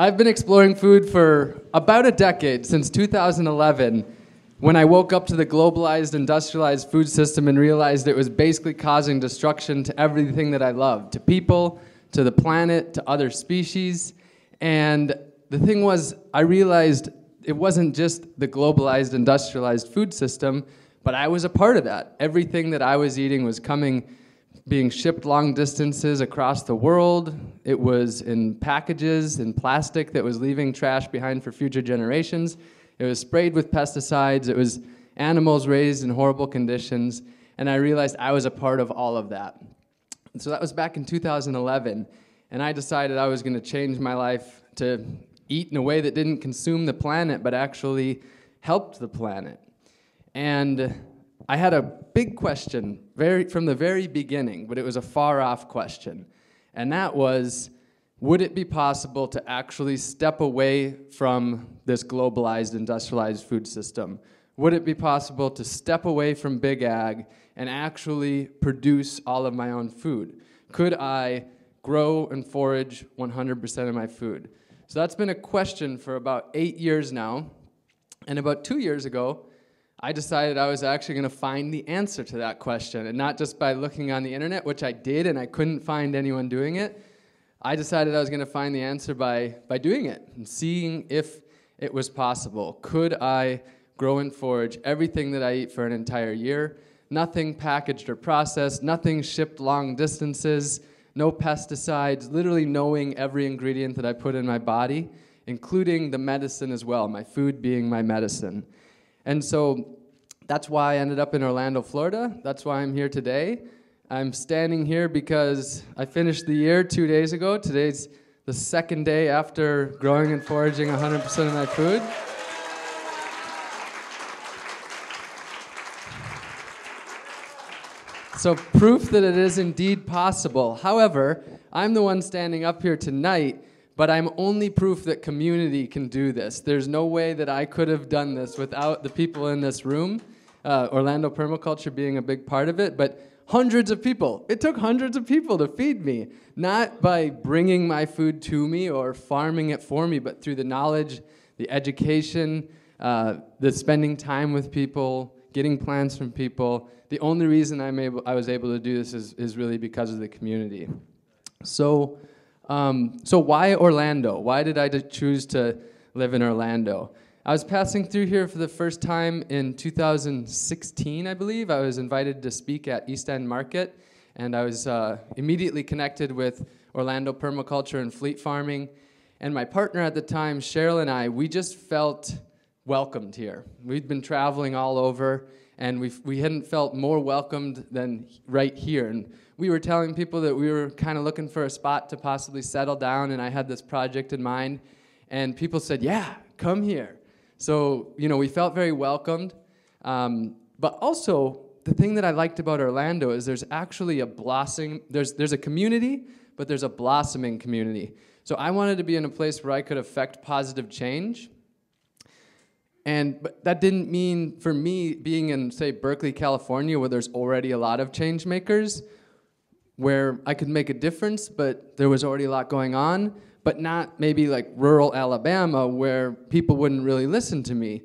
I've been exploring food for about a decade, since 2011, when I woke up to the globalized, industrialized food system and realized it was basically causing destruction to everything that I love, to people, to the planet, to other species. And the thing was, I realized it wasn't just the globalized, industrialized food system, but I was a part of that. Everything that I was eating was being shipped long distances across the world. It was in packages, in plastic that was leaving trash behind for future generations. It was sprayed with pesticides. It was animals raised in horrible conditions. And I realized I was a part of all of that. And so that was back in 2011. And I decided I was going to change my life to eat in a way that didn't consume the planet, but actually helped the planet. And I had a big question from the very beginning, but it was a far-off question. And that was, would it be possible to actually step away from this globalized, industrialized food system? Would it be possible to step away from Big Ag and actually produce all of my own food? Could I grow and forage 100% of my food? So that's been a question for about 8 years now. And about 2 years ago, I decided I was actually going to find the answer to that question, and not just by looking on the internet, which I did, and I couldn't find anyone doing it. I decided I was going to find the answer by doing it and seeing if it was possible. Could I grow and forage everything that I eat for an entire year? Nothing packaged or processed, nothing shipped long distances, no pesticides, literally knowing every ingredient that I put in my body, including the medicine as well, my food being my medicine. And so that's why I ended up in Orlando, Florida. That's why I'm here today. I'm standing here because I finished the year 2 days ago. Today's the second day after growing and foraging 100% of my food. So proof that it is indeed possible. However, I'm the one standing up here tonight, but I'm only proof that community can do this. There's no way that I could have done this without the people in this room, Orlando Permaculture being a big part of it, but hundreds of people. It took hundreds of people to feed me, not by bringing my food to me or farming it for me, but through the knowledge, the education, the spending time with people, getting plans from people. The only reason I was able to do this is really because of the community. So why Orlando? Why did I choose to live in Orlando? I was passing through here for the first time in 2016, I believe. I was invited to speak at East End Market, and I was immediately connected with Orlando Permaculture and Fleet Farming. And my partner at the time, Cheryl, and I, we just felt welcomed here. We'd been traveling all over, and we hadn't felt more welcomed than right here. And we were telling people that we were kind of looking for a spot to possibly settle down, and I had this project in mind. And people said, yeah, come here. So, you know, we felt very welcomed. But also, the thing that I liked about Orlando is there's actually a blossoming, there's a community, but there's a blossoming community. So I wanted to be in a place where I could affect positive change. But that didn't mean, for me, being in, say, Berkeley, California, where there's already a lot of change makers, where I could make a difference, but there was already a lot going on, but not maybe like rural Alabama, where people wouldn't really listen to me.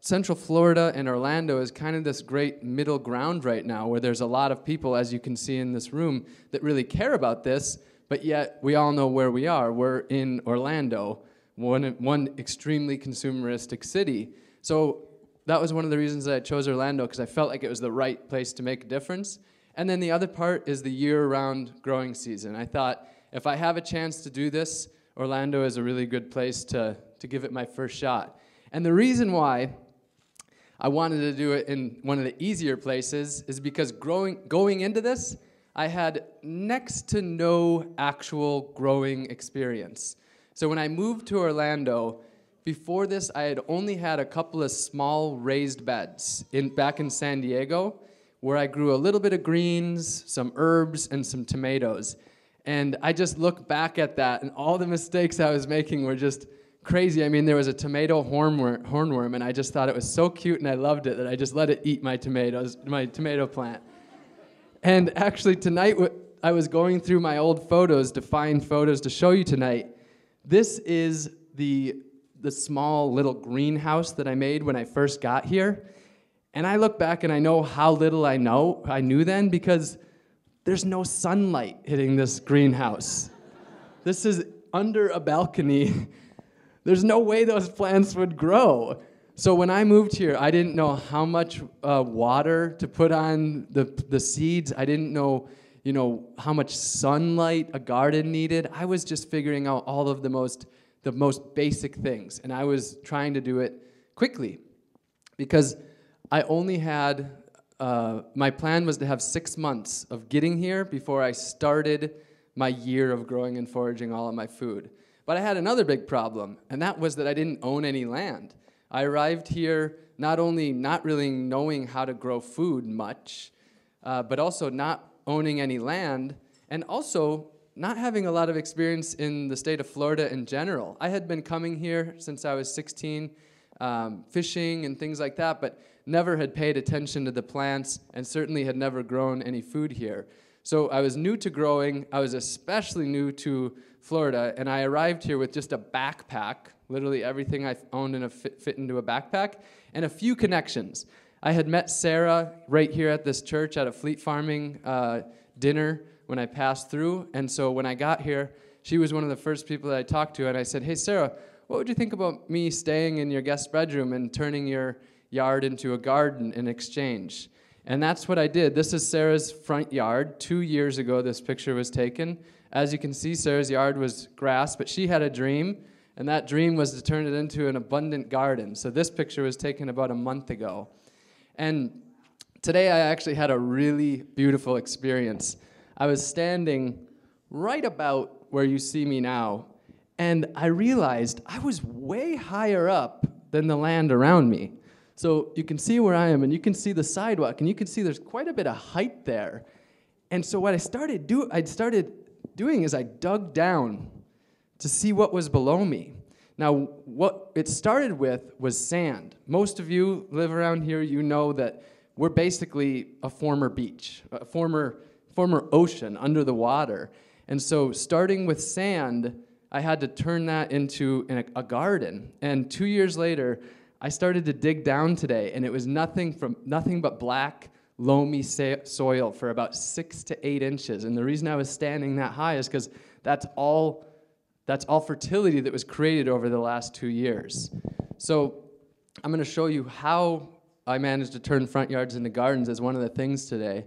Central Florida and Orlando is kind of this great middle ground right now, where there's a lot of people, as you can see in this room, that really care about this, but yet we all know where we are. We're in Orlando. One extremely consumeristic city. So that was one of the reasons that I chose Orlando, because I felt like it was the right place to make a difference. And then the other part is the year-round growing season. I thought, if I have a chance to do this, Orlando is a really good place to give it my first shot. And the reason why I wanted to do it in one of the easier places is because going into this, I had next to no actual growing experience. So when I moved to Orlando, before this, I had only had a couple of small raised beds back in San Diego, where I grew a little bit of greens, some herbs, and some tomatoes. And I just look back at that, and all the mistakes I was making were just crazy. I mean, there was a tomato hornworm, and I just thought it was so cute, and I loved it, that I just let it eat my tomato plant. And actually, tonight, I was going through my old photos to find photos to show you tonight. This is the small little greenhouse that I made when I first got here. And I look back and I know how little I knew then, because there's no sunlight hitting this greenhouse. This is under a balcony. There's no way those plants would grow. So when I moved here, I didn't know how much water to put on the seeds. I didn't know, you know, how much sunlight a garden needed. I was just figuring out all of the most basic things, and I was trying to do it quickly, because I only had, my plan was to have 6 months of getting here before I started my year of growing and foraging all of my food. But I had another big problem, and that was that I didn't own any land. I arrived here not only not really knowing how to grow food much, but also not owning any land, and also not having a lot of experience in the state of Florida in general. I had been coming here since I was 16, fishing and things like that, but never had paid attention to the plants, and certainly had never grown any food here. So I was new to growing. I was especially new to Florida, and I arrived here with just a backpack, literally everything I owned in a fit into a backpack, and a few connections. I had met Sarah right here at this church at a Fleet Farming dinner when I passed through, and so when I got here, she was one of the first people that I talked to, and I said, hey, Sarah, what would you think about me staying in your guest bedroom and turning your yard into a garden in exchange? And that's what I did. This is Sarah's front yard. 2 years ago, this picture was taken. As you can see, Sarah's yard was grass, but she had a dream, and that dream was to turn it into an abundant garden. So this picture was taken about a month ago. And today I actually had a really beautiful experience. I was standing right about where you see me now, and I realized I was way higher up than the land around me. So you can see where I am, and you can see the sidewalk, and you can see there's quite a bit of height there. And so what I started doing is I dug down to see what was below me. Now, what it started with was sand. Most of you live around here, you know that we're basically a former beach, a former ocean under the water. And so starting with sand, I had to turn that into a garden. And 2 years later, I started to dig down today, and it was nothing but black, loamy soil for about 6 to 8 inches. And the reason I was standing that high is because that's all fertility that was created over the last 2 years. So I'm going to show you how I managed to turn front yards into gardens as one of the things today.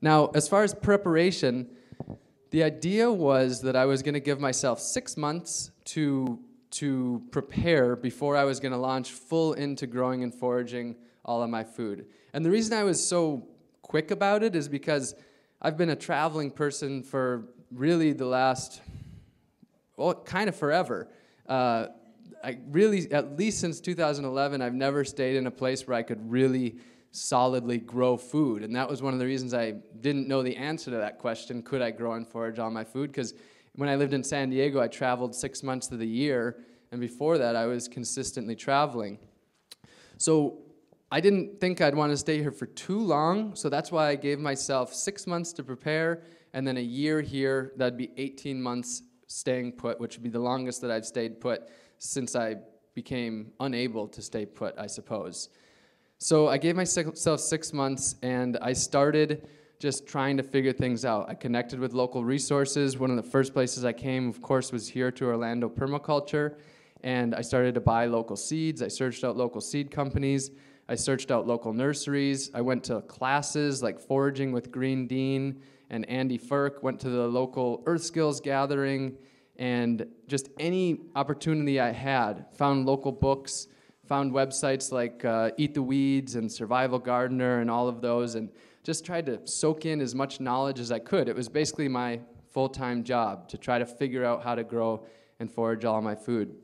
Now, as far as preparation, the idea was that I was going to give myself 6 months to prepare before I was going to launch full into growing and foraging all of my food. And the reason I was so quick about it is because I've been a traveling person for really the last... well, kind of forever. I really, at least since 2011, I've never stayed in a place where I could really solidly grow food. And that was one of the reasons I didn't know the answer to that question, could I grow and forage all my food? Because when I lived in San Diego, I traveled 6 months of the year. And before that, I was consistently traveling. So I didn't think I'd want to stay here for too long. So that's why I gave myself 6 months to prepare, and then a year here. That'd be 18 months staying put, which would be the longest that I've stayed put since I became unable to stay put, I suppose. So I gave myself 6 months, and I started just trying to figure things out. I connected with local resources. One of the first places I came, of course, was here to Orlando Permaculture, and I started to buy local seeds. I searched out local seed companies. I searched out local nurseries. I went to classes like foraging with Green Dean and Andy Firk, went to the local Earth Skills gathering, and just any opportunity I had, found local books, found websites like Eat the Weeds and Survival Gardener and all of those, and just tried to soak in as much knowledge as I could. It was basically my full-time job to try to figure out how to grow and forage all my food.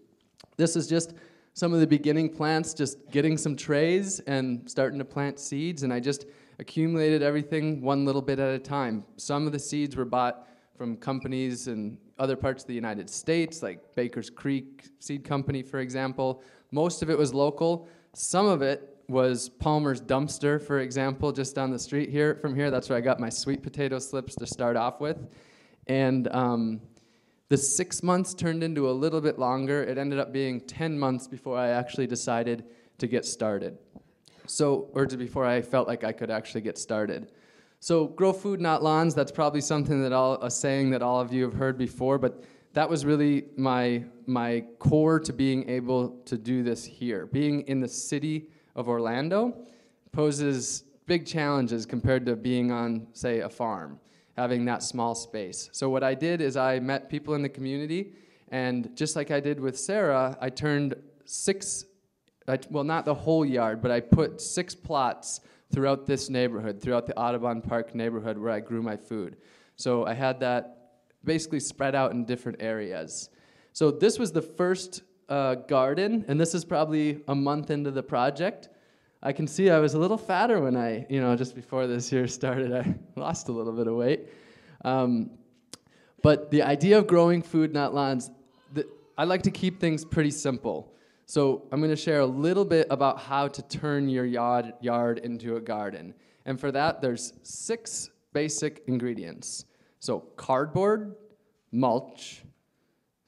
This is just some of the beginning plants, just getting some trays and starting to plant seeds, and I just accumulated everything one little bit at a time. Some of the seeds were bought from companies in other parts of the United States, like Baker's Creek Seed Company, for example. Most of it was local. Some of it was Palmer's Dumpster, for example, just down the street here. From here, that's where I got my sweet potato slips to start off with. And The 6 months turned into a little bit longer. It ended up being 10 months before I actually decided to get started. So, or before I felt like I could actually get started. So grow food, not lawns, that's probably something that a saying that all of you have heard before, but that was really my core to being able to do this here. Being in the city of Orlando poses big challenges compared to being on, say, a farm, having that small space. So what I did is I met people in the community, and just like I did with Sarah, I turned well, not the whole yard, but I put 6 plots throughout this neighborhood, throughout the Audubon Park neighborhood where I grew my food. So I had that basically spread out in different areas. So this was the first garden, and this is probably a month into the project. I can see I was a little fatter when I, just before this year started, I lost a little bit of weight. But the idea of growing food, not lawns, I like to keep things pretty simple. So I'm going to share a little bit about how to turn your yard into a garden. And for that, there's 6 basic ingredients. So cardboard, mulch,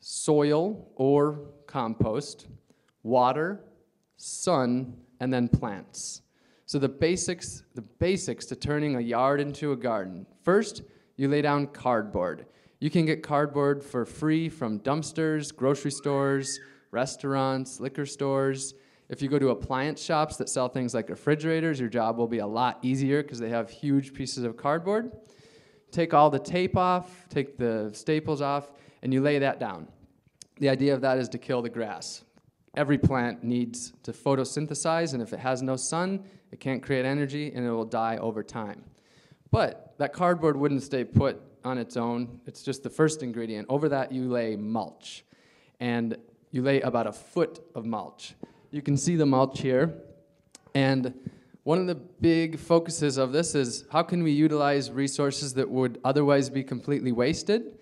soil or compost, water, sun, and then plants. So the basics to turning a yard into a garden. First, you lay down cardboard. You can get cardboard for free from dumpsters, grocery stores, restaurants, liquor stores. If you go to appliance shops that sell things like refrigerators, your job will be a lot easier because they have huge pieces of cardboard. Take all the tape off, take the staples off, and you lay that down. The idea of that is to kill the grass. Every plant needs to photosynthesize, and if it has no sun, it can't create energy, and it will die over time. But that cardboard wouldn't stay put on its own. It's just the first ingredient. Over that, you lay mulch, and you lay about a foot of mulch. You can see the mulch here, and one of the big focuses of this is how can we utilize resources that would otherwise be completely wasted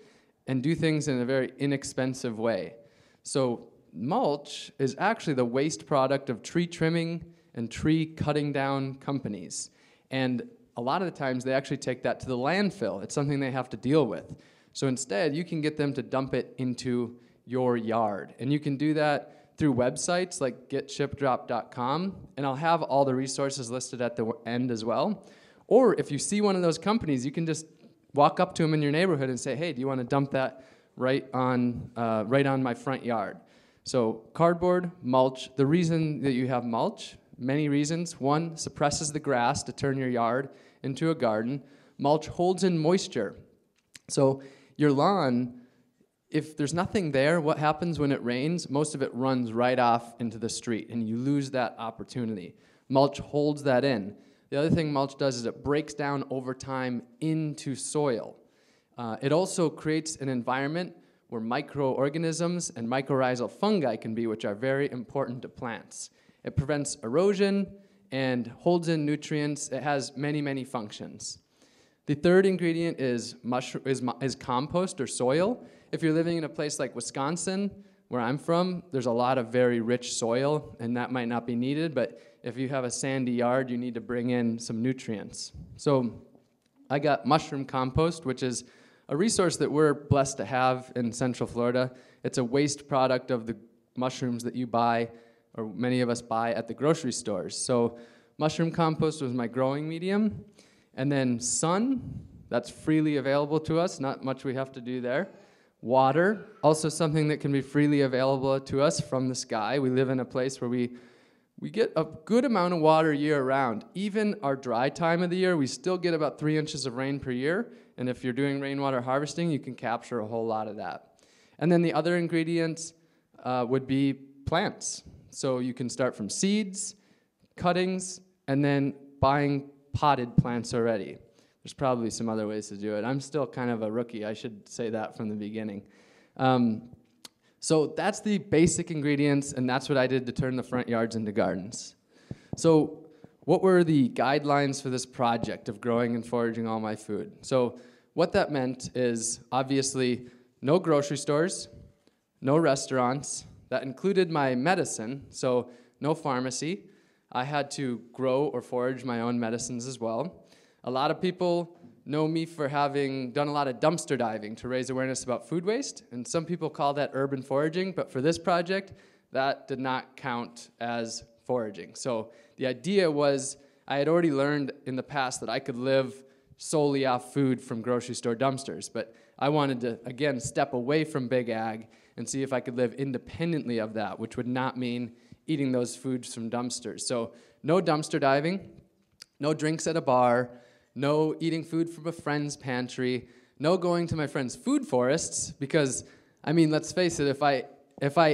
and do things in a very inexpensive way. So mulch is actually the waste product of tree trimming and tree cutting down companies. And a lot of the times they actually take that to the landfill. It's something they have to deal with. So instead, you can get them to dump it into your yard. And you can do that through websites like getshipdrop.com. And I'll have all the resources listed at the end as well. Or if you see one of those companies, you can just walk up to them in your neighborhood and say, hey, do you want to dump that right on my front yard? So cardboard, mulch, the reason that you have mulch, many reasons. One, suppresses the grass to turn your yard into a garden. Mulch holds in moisture. So your lawn, if there's nothing there, what happens when it rains? Most of it runs right off into the street, and you lose that opportunity. Mulch holds that in. The other thing mulch does is it breaks down over time into soil. It also creates an environment where microorganisms and mycorrhizal fungi can be, which are very important to plants. It prevents erosion and holds in nutrients. It has many, many functions. The third ingredient is compost or soil. If you're living in a place like Wisconsin, where I'm from, there's a lot of very rich soil, and that might not be needed, but if you have a sandy yard, you need to bring in some nutrients. So I got mushroom compost, which is a resource that we're blessed to have in Central Florida. It's a waste product of the mushrooms that you buy, or many of us buy at the grocery stores. So mushroom compost was my growing medium. And then sun, that's freely available to us, not much we have to do there. Water, also something that can be freely available to us from the sky. We live in a place where we get a good amount of water year round. Even our dry time of the year, we still get about 3 inches of rain per year. And if you're doing rainwater harvesting, you can capture a whole lot of that. And then the other ingredients would be plants. So you can start from seeds, cuttings, and then buying potted plants already. There's probably some other ways to do it. I'm still kind of a rookie. I should say that from the beginning. So that's the basic ingredients, and that's what I did to turn the front yards into gardens. So what were the guidelines for this project of growing and foraging all my food? So what that meant is obviously no grocery stores, no restaurants. That included my medicine, so no pharmacy. I had to grow or forage my own medicines as well. A lot of people know me for having done a lot of dumpster diving to raise awareness about food waste, and some people call that urban foraging, but for this project, that did not count as foraging. So the idea was I had already learned in the past that I could live solely off food from grocery store dumpsters, but I wanted to, again, step away from Big Ag and see if I could live independently of that, which would not mean eating those foods from dumpsters. So no dumpster diving, no drinks at a bar, no eating food from a friend's pantry, no going to my friend's food forests, because, I mean, let's face it, if I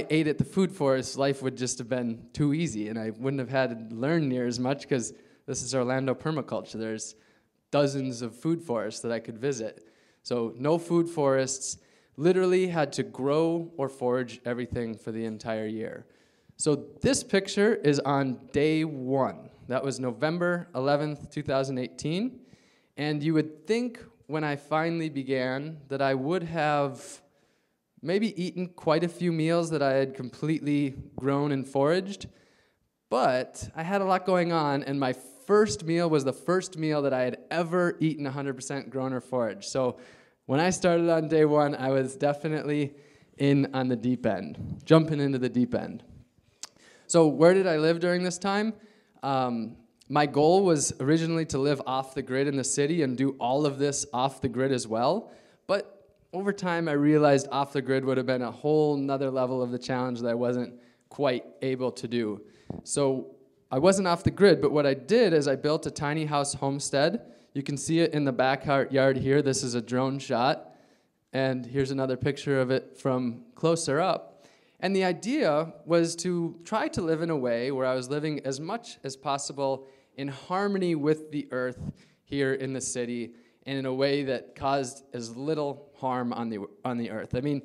ate at the food forest, life would just have been too easy, and I wouldn't have had to learn near as much, because this is Orlando Permaculture. There's dozens of food forests that I could visit. So no food forests, literally had to grow or forage everything for the entire year. So this picture is on day one. That was November 11th, 2018. And you would think when I finally began that I would have maybe eaten quite a few meals that I had completely grown and foraged, but I had a lot going on, and my first meal was the first meal that I had ever eaten 100% grown or foraged. So when I started on day one, I was definitely in on the deep end, jumping into the deep end. So where did I live during this time? My goal was originally to live off the grid in the city and do all of this off the grid as well, but over time I realized off the grid would have been a whole nother level of the challenge that I wasn't quite able to do. So I wasn't off the grid, but what I did is I built a tiny house homestead. You can see it in the backyard here. This is a drone shot, and here's another picture of it from closer up. And the idea was to try to live in a way where I was living as much as possible in harmony with the earth here in the city, and in a way that caused as little harm on the earth. I mean,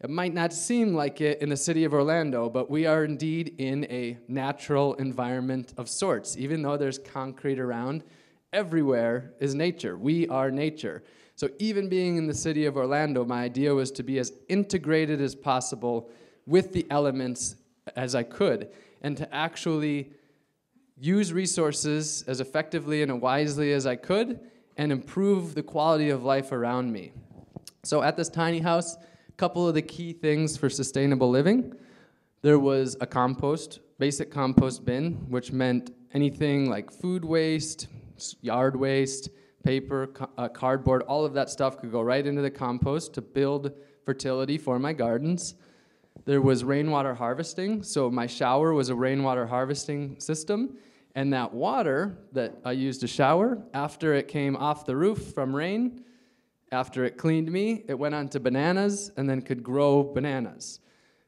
it might not seem like it in the city of Orlando, but we are indeed in a natural environment of sorts. Even though there's concrete around, everywhere is nature. We are nature. So even being in the city of Orlando, my idea was to be as integrated as possible with the elements as I could, and to actually use resources as effectively and wisely as I could, and improve the quality of life around me. So at this tiny house, couple of the key things for sustainable living. There was a compost, basic compost bin, which meant anything like food waste, yard waste, paper, cardboard, all of that stuff could go right into the compost to build fertility for my gardens. There was rainwater harvesting, so my shower was a rainwater harvesting system, and that water that I used to shower, after it came off the roof from rain, after it cleaned me, it went on to bananas and then could grow bananas.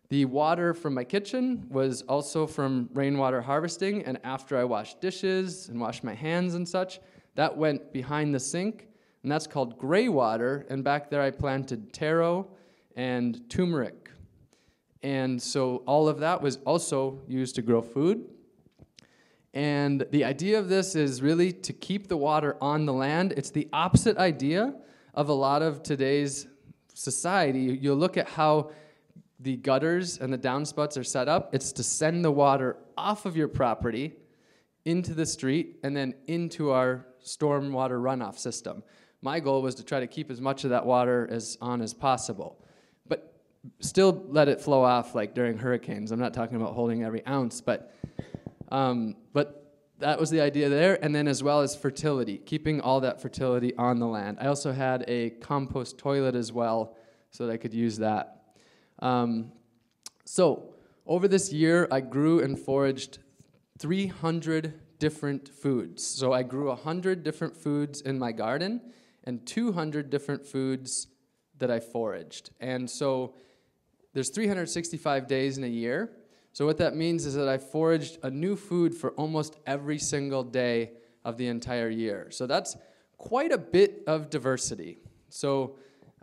The water from my kitchen was also from rainwater harvesting, and after I washed dishes and washed my hands and such, that went behind the sink, and that's called gray water, and back there I planted taro and turmeric. And so all of that was also used to grow food. And the idea of this is really to keep the water on the land. It's the opposite idea of a lot of today's society. You'll look at how the gutters and the downspouts are set up. It's to send the water off of your property into the street and then into our stormwater runoff system. My goal was to try to keep as much of that water as possible, but still let it flow off like during hurricanes. I'm not talking about holding every ounce, but that was the idea there, and then as well as fertility, keeping all that fertility on the land. I also had a compost toilet as well, so that I could use that. So over this year, I grew and foraged 300 different foods. So I grew 100 different foods in my garden, and 200 different foods that I foraged. And so there's 365 days in a year. So what that means is that I foraged a new food for almost every single day of the entire year. So that's quite a bit of diversity. So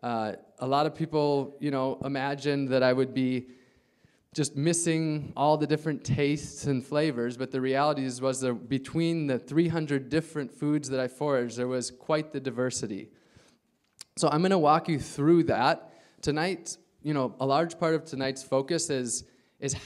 a lot of people, you know, imagined that I would be just missing all the different tastes and flavors, but the reality was that between the 300 different foods that I foraged, there was quite the diversity. So I'm gonna walk you through that. Tonight, you know, a large part of tonight's focus is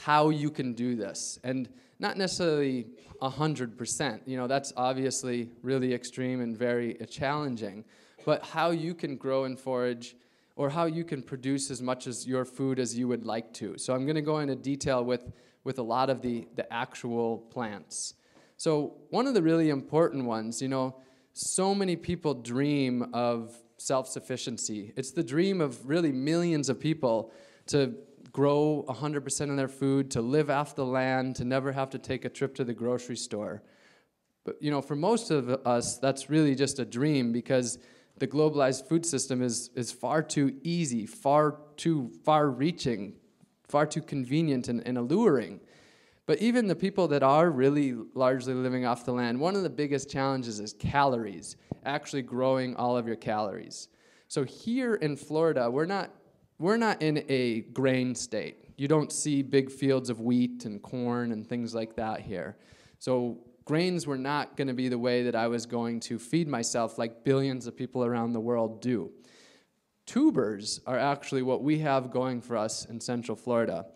how you can do this, and not necessarily 100%. You know, that's obviously really extreme and very challenging, but how you can grow and forage, or how you can produce as much as your food as you would like to. So I'm going to go into detail with a lot of the actual plants. So one of the really important ones, you know, so many people dream of self-sufficiency. It's the dream of really millions of people to grow 100% of their food, to live off the land, to never have to take a trip to the grocery store. But, you know, for most of us, that's really just a dream, because the globalized food system is far too easy, far too far-reaching, far too convenient and alluring. But even the people that are really largely living off the land, one of the biggest challenges is calories, actually growing all of your calories. So here in Florida, we're not in a grain state. You don't see big fields of wheat and corn and things like that here. So grains were not going to be the way that I was going to feed myself like billions of people around the world do. Tubers are actually what we have going for us in Central Florida.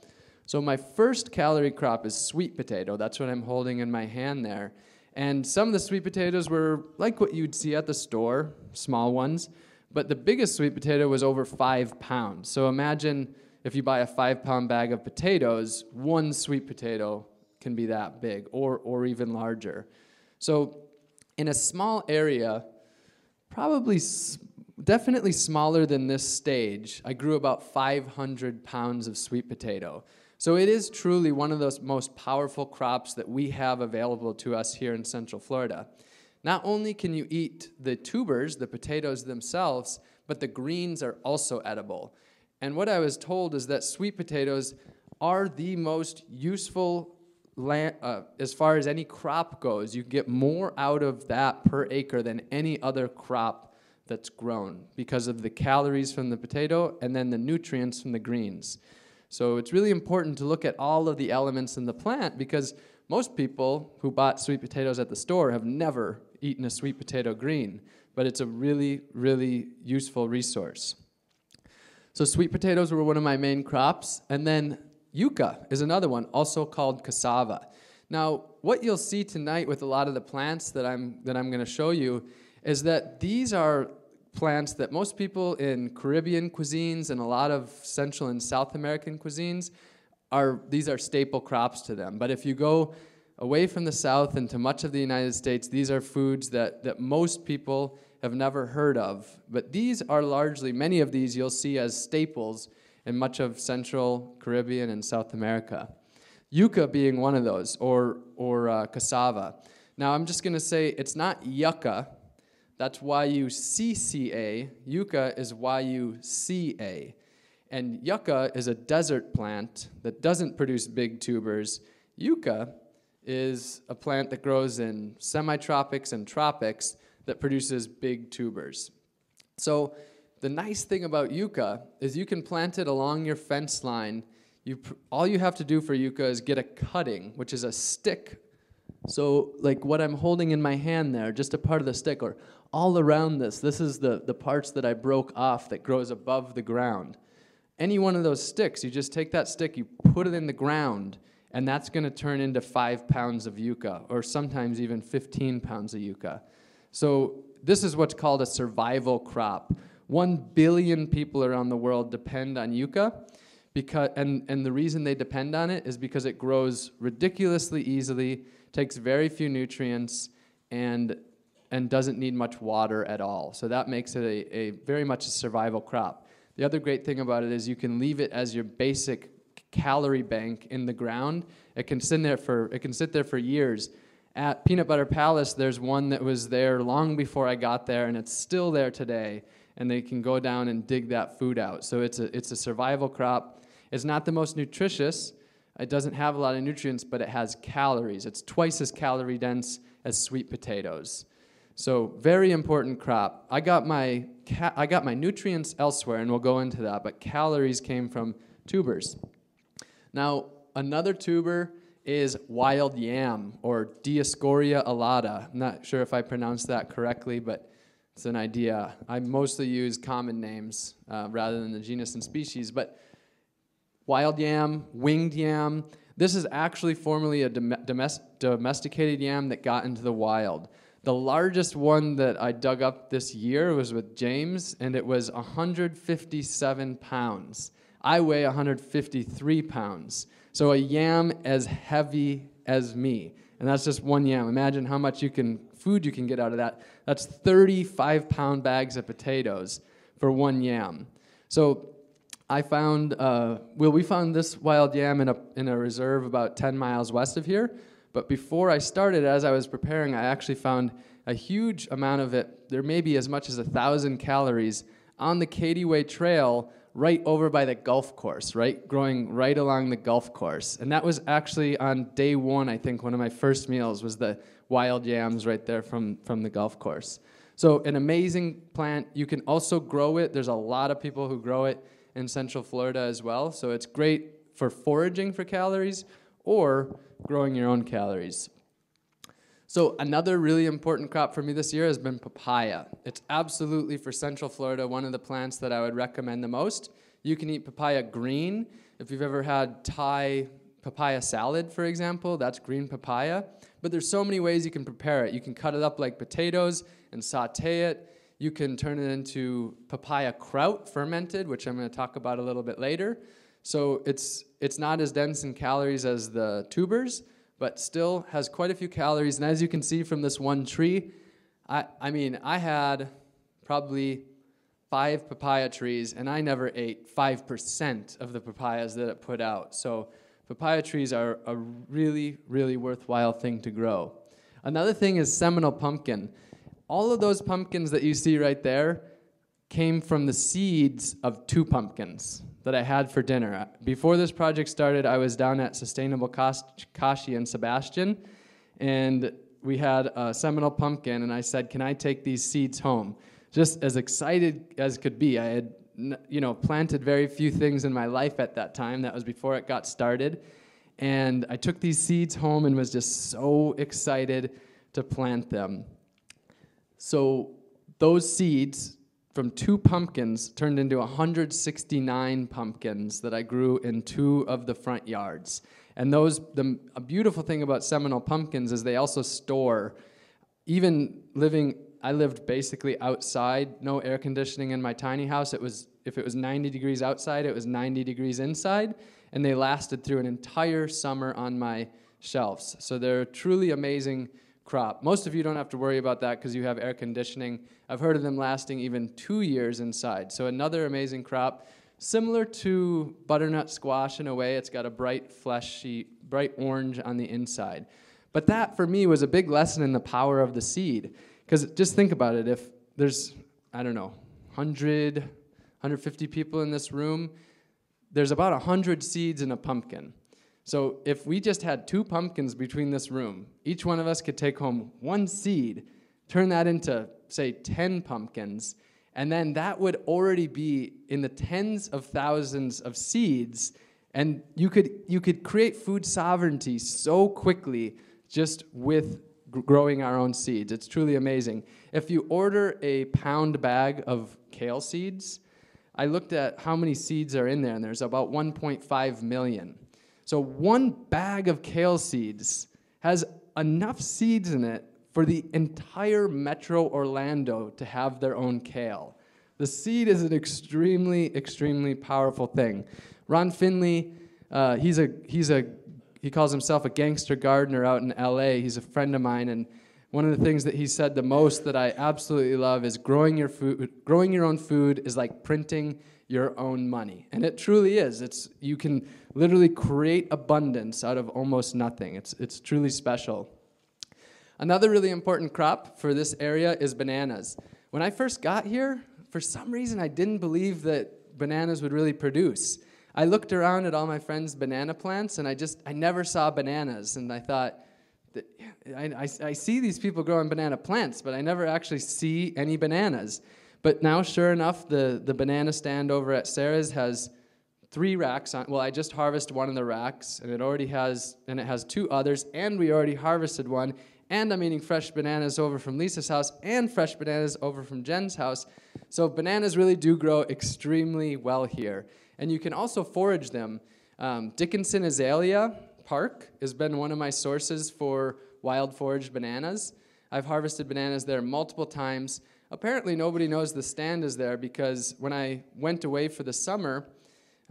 So my first calorie crop is sweet potato. That's what I'm holding in my hand there. And some of the sweet potatoes were like what you'd see at the store, small ones. But the biggest sweet potato was over 5 pounds. So imagine if you buy a 5-pound bag of potatoes, one sweet potato can be that big or even larger. So in a small area, probably definitely smaller than this stage, I grew about 500 pounds of sweet potato. So it is truly one of those most powerful crops that we have available to us here in Central Florida. Not only can you eat the tubers, the potatoes themselves, but the greens are also edible. And what I was told is that sweet potatoes are the most useful as far as any crop goes. You get more out of that per acre than any other crop that's grown because of the calories from the potato and then the nutrients from the greens. So it's really important to look at all of the elements in the plant, because most people who bought sweet potatoes at the store have never eaten a sweet potato green, but it's a really, really useful resource. So sweet potatoes were one of my main crops, and then yucca is another one, also called cassava. Now, what you'll see tonight with a lot of the plants that I'm going to show you is that these are plants that most people in Caribbean cuisines and a lot of Central and South American cuisines, these are staple crops to them. But if you go away from the South and to much of the United States, these are foods that most people have never heard of. But these are largely, many of these you'll see as staples in much of Central, Caribbean, and South America. Yucca being one of those, or cassava. Now I'm just gonna say it's not yucca. That's Y-U-C-C-A. Yucca is Y-U-C-A. And yucca is a desert plant that doesn't produce big tubers. Yucca is a plant that grows in semi-tropics and tropics that produces big tubers. So the nice thing about yucca is you can plant it along your fence line. All you have to do for yucca is get a cutting, which is a stick. So like what I'm holding in my hand there, just a part of the stick, or all around this is the parts that I broke off that grows above the ground. Any one of those sticks, you just take that stick, you put it in the ground, and that's going to turn into 5 pounds of yucca, or sometimes even 15 pounds of yucca. So this is what's called a survival crop. 1 billion people around the world depend on yucca, because, and the reason they depend on it is because it grows ridiculously easily, takes very few nutrients, and doesn't need much water at all. So that makes it a very much a survival crop. The other great thing about it is you can leave it as your basic calorie bank in the ground. It can sit there for years. At Peanut Butter Palace, there's one that was there long before I got there, and it's still there today. And they can go down and dig that food out. So it's a survival crop. It's not the most nutritious. It doesn't have a lot of nutrients, but it has calories. It's twice as calorie dense as sweet potatoes. So very important crop. I got my nutrients elsewhere, and we'll go into that, but calories came from tubers. Now, another tuber is wild yam, or Dioscorea alata. I'm not sure if I pronounced that correctly, but it's an idea. I mostly use common names rather than the genus and species, but wild yam, winged yam. This is actually formerly a domesticated yam that got into the wild. The largest one that I dug up this year was with James, and it was 157 pounds. I weigh 153 pounds. So a yam as heavy as me. And that's just one yam. Imagine how much food you can get out of that. That's 35-pound bags of potatoes for one yam. So I found, we found this wild yam in a reserve about 10 miles west of here. But before I started, as I was preparing, I actually found a huge amount of it. There may be as much as 1,000 calories on the Katy Way Trail right over by the golf course, right? Growing right along the golf course. And that was actually on day one, I think, one of my first meals was the wild yams right there from the golf course. So an amazing plant. You can also grow it. There's a lot of people who grow it in Central Florida as well. So it's great for foraging for calories or growing your own calories. So another really important crop for me this year has been papaya. It's absolutely, for Central Florida, one of the plants that I would recommend the most. You can eat papaya green. If you've ever had Thai papaya salad, for example, that's green papaya. But there's so many ways you can prepare it. You can cut it up like potatoes and saute it. You can turn it into papaya kraut, fermented, which I'm going to talk about a little bit later. So it's not as dense in calories as the tubers, but still has quite a few calories. And as you can see from this one tree, I had probably 5 papaya trees, and I never ate 5% of the papayas that it put out. So papaya trees are a really, really worthwhile thing to grow. Another thing is seminal pumpkin. All of those pumpkins that you see right there came from the seeds of 2 pumpkins that I had for dinner. Before this project started, I was down at Sustainable Kashi in Sebastian, and we had a seminal pumpkin, and I said, can I take these seeds home? Just as excited as could be. I had planted very few things in my life at that time. That was before it got started. And I took these seeds home and was just so excited to plant them. So those seeds from 2 pumpkins turned into 169 pumpkins that I grew in 2 of the front yards. And a beautiful thing about seminal pumpkins is they also store. I lived basically outside, no air conditioning in my tiny house. If it was 90 degrees outside, it was 90 degrees inside, and they lasted through an entire summer on my shelves. So they're a truly amazing crop. Most of you don't have to worry about that because you have air conditioning. I've heard of them lasting even 2 years inside. So another amazing crop, similar to butternut squash in a way. It's got a bright fleshy, bright orange on the inside. But that, for me, was a big lesson in the power of the seed. Because just think about it, if there's, 100, 150 people in this room, there's about 100 seeds in a pumpkin. So if we just had 2 pumpkins between this room, each one of us could take home 1 seed, turn that into, say, 10 pumpkins, and then that would already be in the tens of thousands of seeds, and you could create food sovereignty so quickly just with growing our own seeds. It's truly amazing. If you order a pound bag of kale seeds, I looked at how many seeds are in there, and there's about 1.5 million. So 1 bag of kale seeds has enough seeds in it for the entire Metro Orlando to have their own kale. The seed is an extremely, extremely powerful thing. Ron Finley, he calls himself a gangster gardener out in LA. He's a friend of mine, and one of the things that he said the most that I absolutely love is growing your own food is like printing your own money. And it truly is. You can literally create abundance out of almost nothing. It's truly special. Another really important crop for this area is bananas. When I first got here, for some reason I didn't believe that bananas would really produce. I looked around at all my friends' banana plants, and I never saw bananas. And I thought, I see these people growing banana plants, but I never actually see any bananas. But now, sure enough, the banana stand over at Sarah's has 3 racks on. Well, I just harvested one of the racks, and it has 2 others, and we already harvested one. And I'm eating fresh bananas over from Lisa's house and fresh bananas over from Jen's house. So bananas really do grow extremely well here. And you can also forage them. Dickinson Azalea Park has been one of my sources for wild foraged bananas. I've harvested bananas there multiple times. Apparently nobody knows the stand is there, because when I went away for the summer,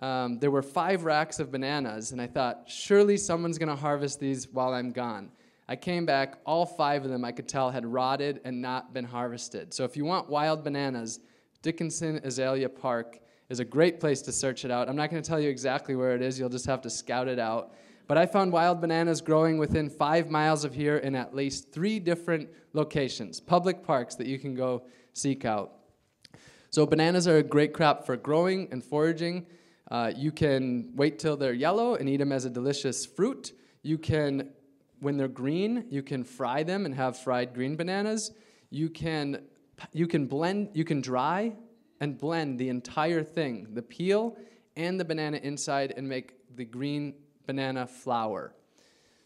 there were 5 racks of bananas, and I thought, surely someone's going to harvest these while I'm gone. I came back, all 5 of them I could tell had rotted and not been harvested. So if you want wild bananas, Dickinson Azalea Park is a great place to search it out. I'm not going to tell you exactly where it is. You'll just have to scout it out. But I found wild bananas growing within 5 miles of here in at least 3 different locations, public parks that you can go seek out. So bananas are a great crop for growing and foraging. You can wait till they're yellow and eat them as a delicious fruit. You can, when they're green, you can fry them and have fried green bananas. You can dry and blend the entire thing, the peel and the banana inside, and make the green banana flour.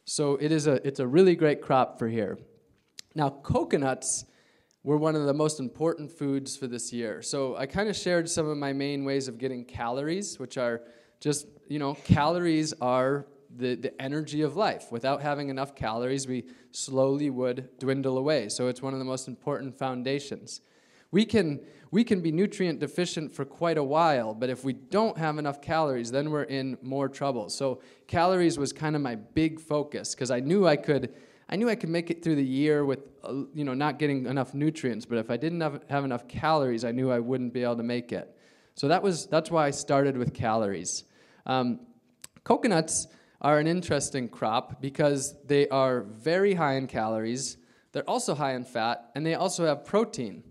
So it's a really great crop for here. Now, coconuts were one of the most important foods for this year. So I kind of shared some of my main ways of getting calories, which are just, you know, calories are the energy of life. Without having enough calories, we slowly would dwindle away. So it's one of the most important foundations. We can be nutrient deficient for quite a while, but if we don't have enough calories, then we're in more trouble. So calories was kind of my big focus, because I knew I could make it through the year with not getting enough nutrients, but if I didn't have enough calories, I knew I wouldn't be able to make it. So that's why I started with calories. Coconuts are an interesting crop because they are very high in calories. They're also high in fat, and they also have protein.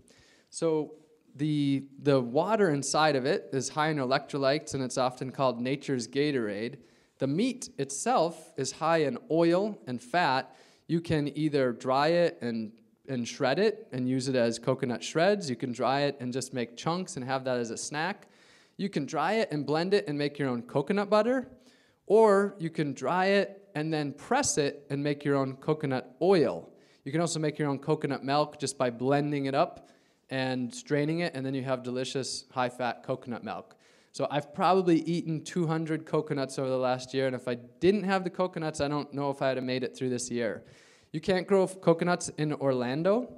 So the water inside of it is high in electrolytes, and it's often called nature's Gatorade. The meat itself is high in oil and fat. You can either dry it and shred it and use it as coconut shreds. You can dry it and just make chunks and have that as a snack. You can dry it and blend it and make your own coconut butter. Or you can dry it and then press it and make your own coconut oil. You can also make your own coconut milk just by blending it up and straining it, and then you have delicious high-fat coconut milk. So I've probably eaten 200 coconuts over the last year, and if I didn't have the coconuts, I don't know if I'd have made it through this year. You can't grow coconuts in Orlando.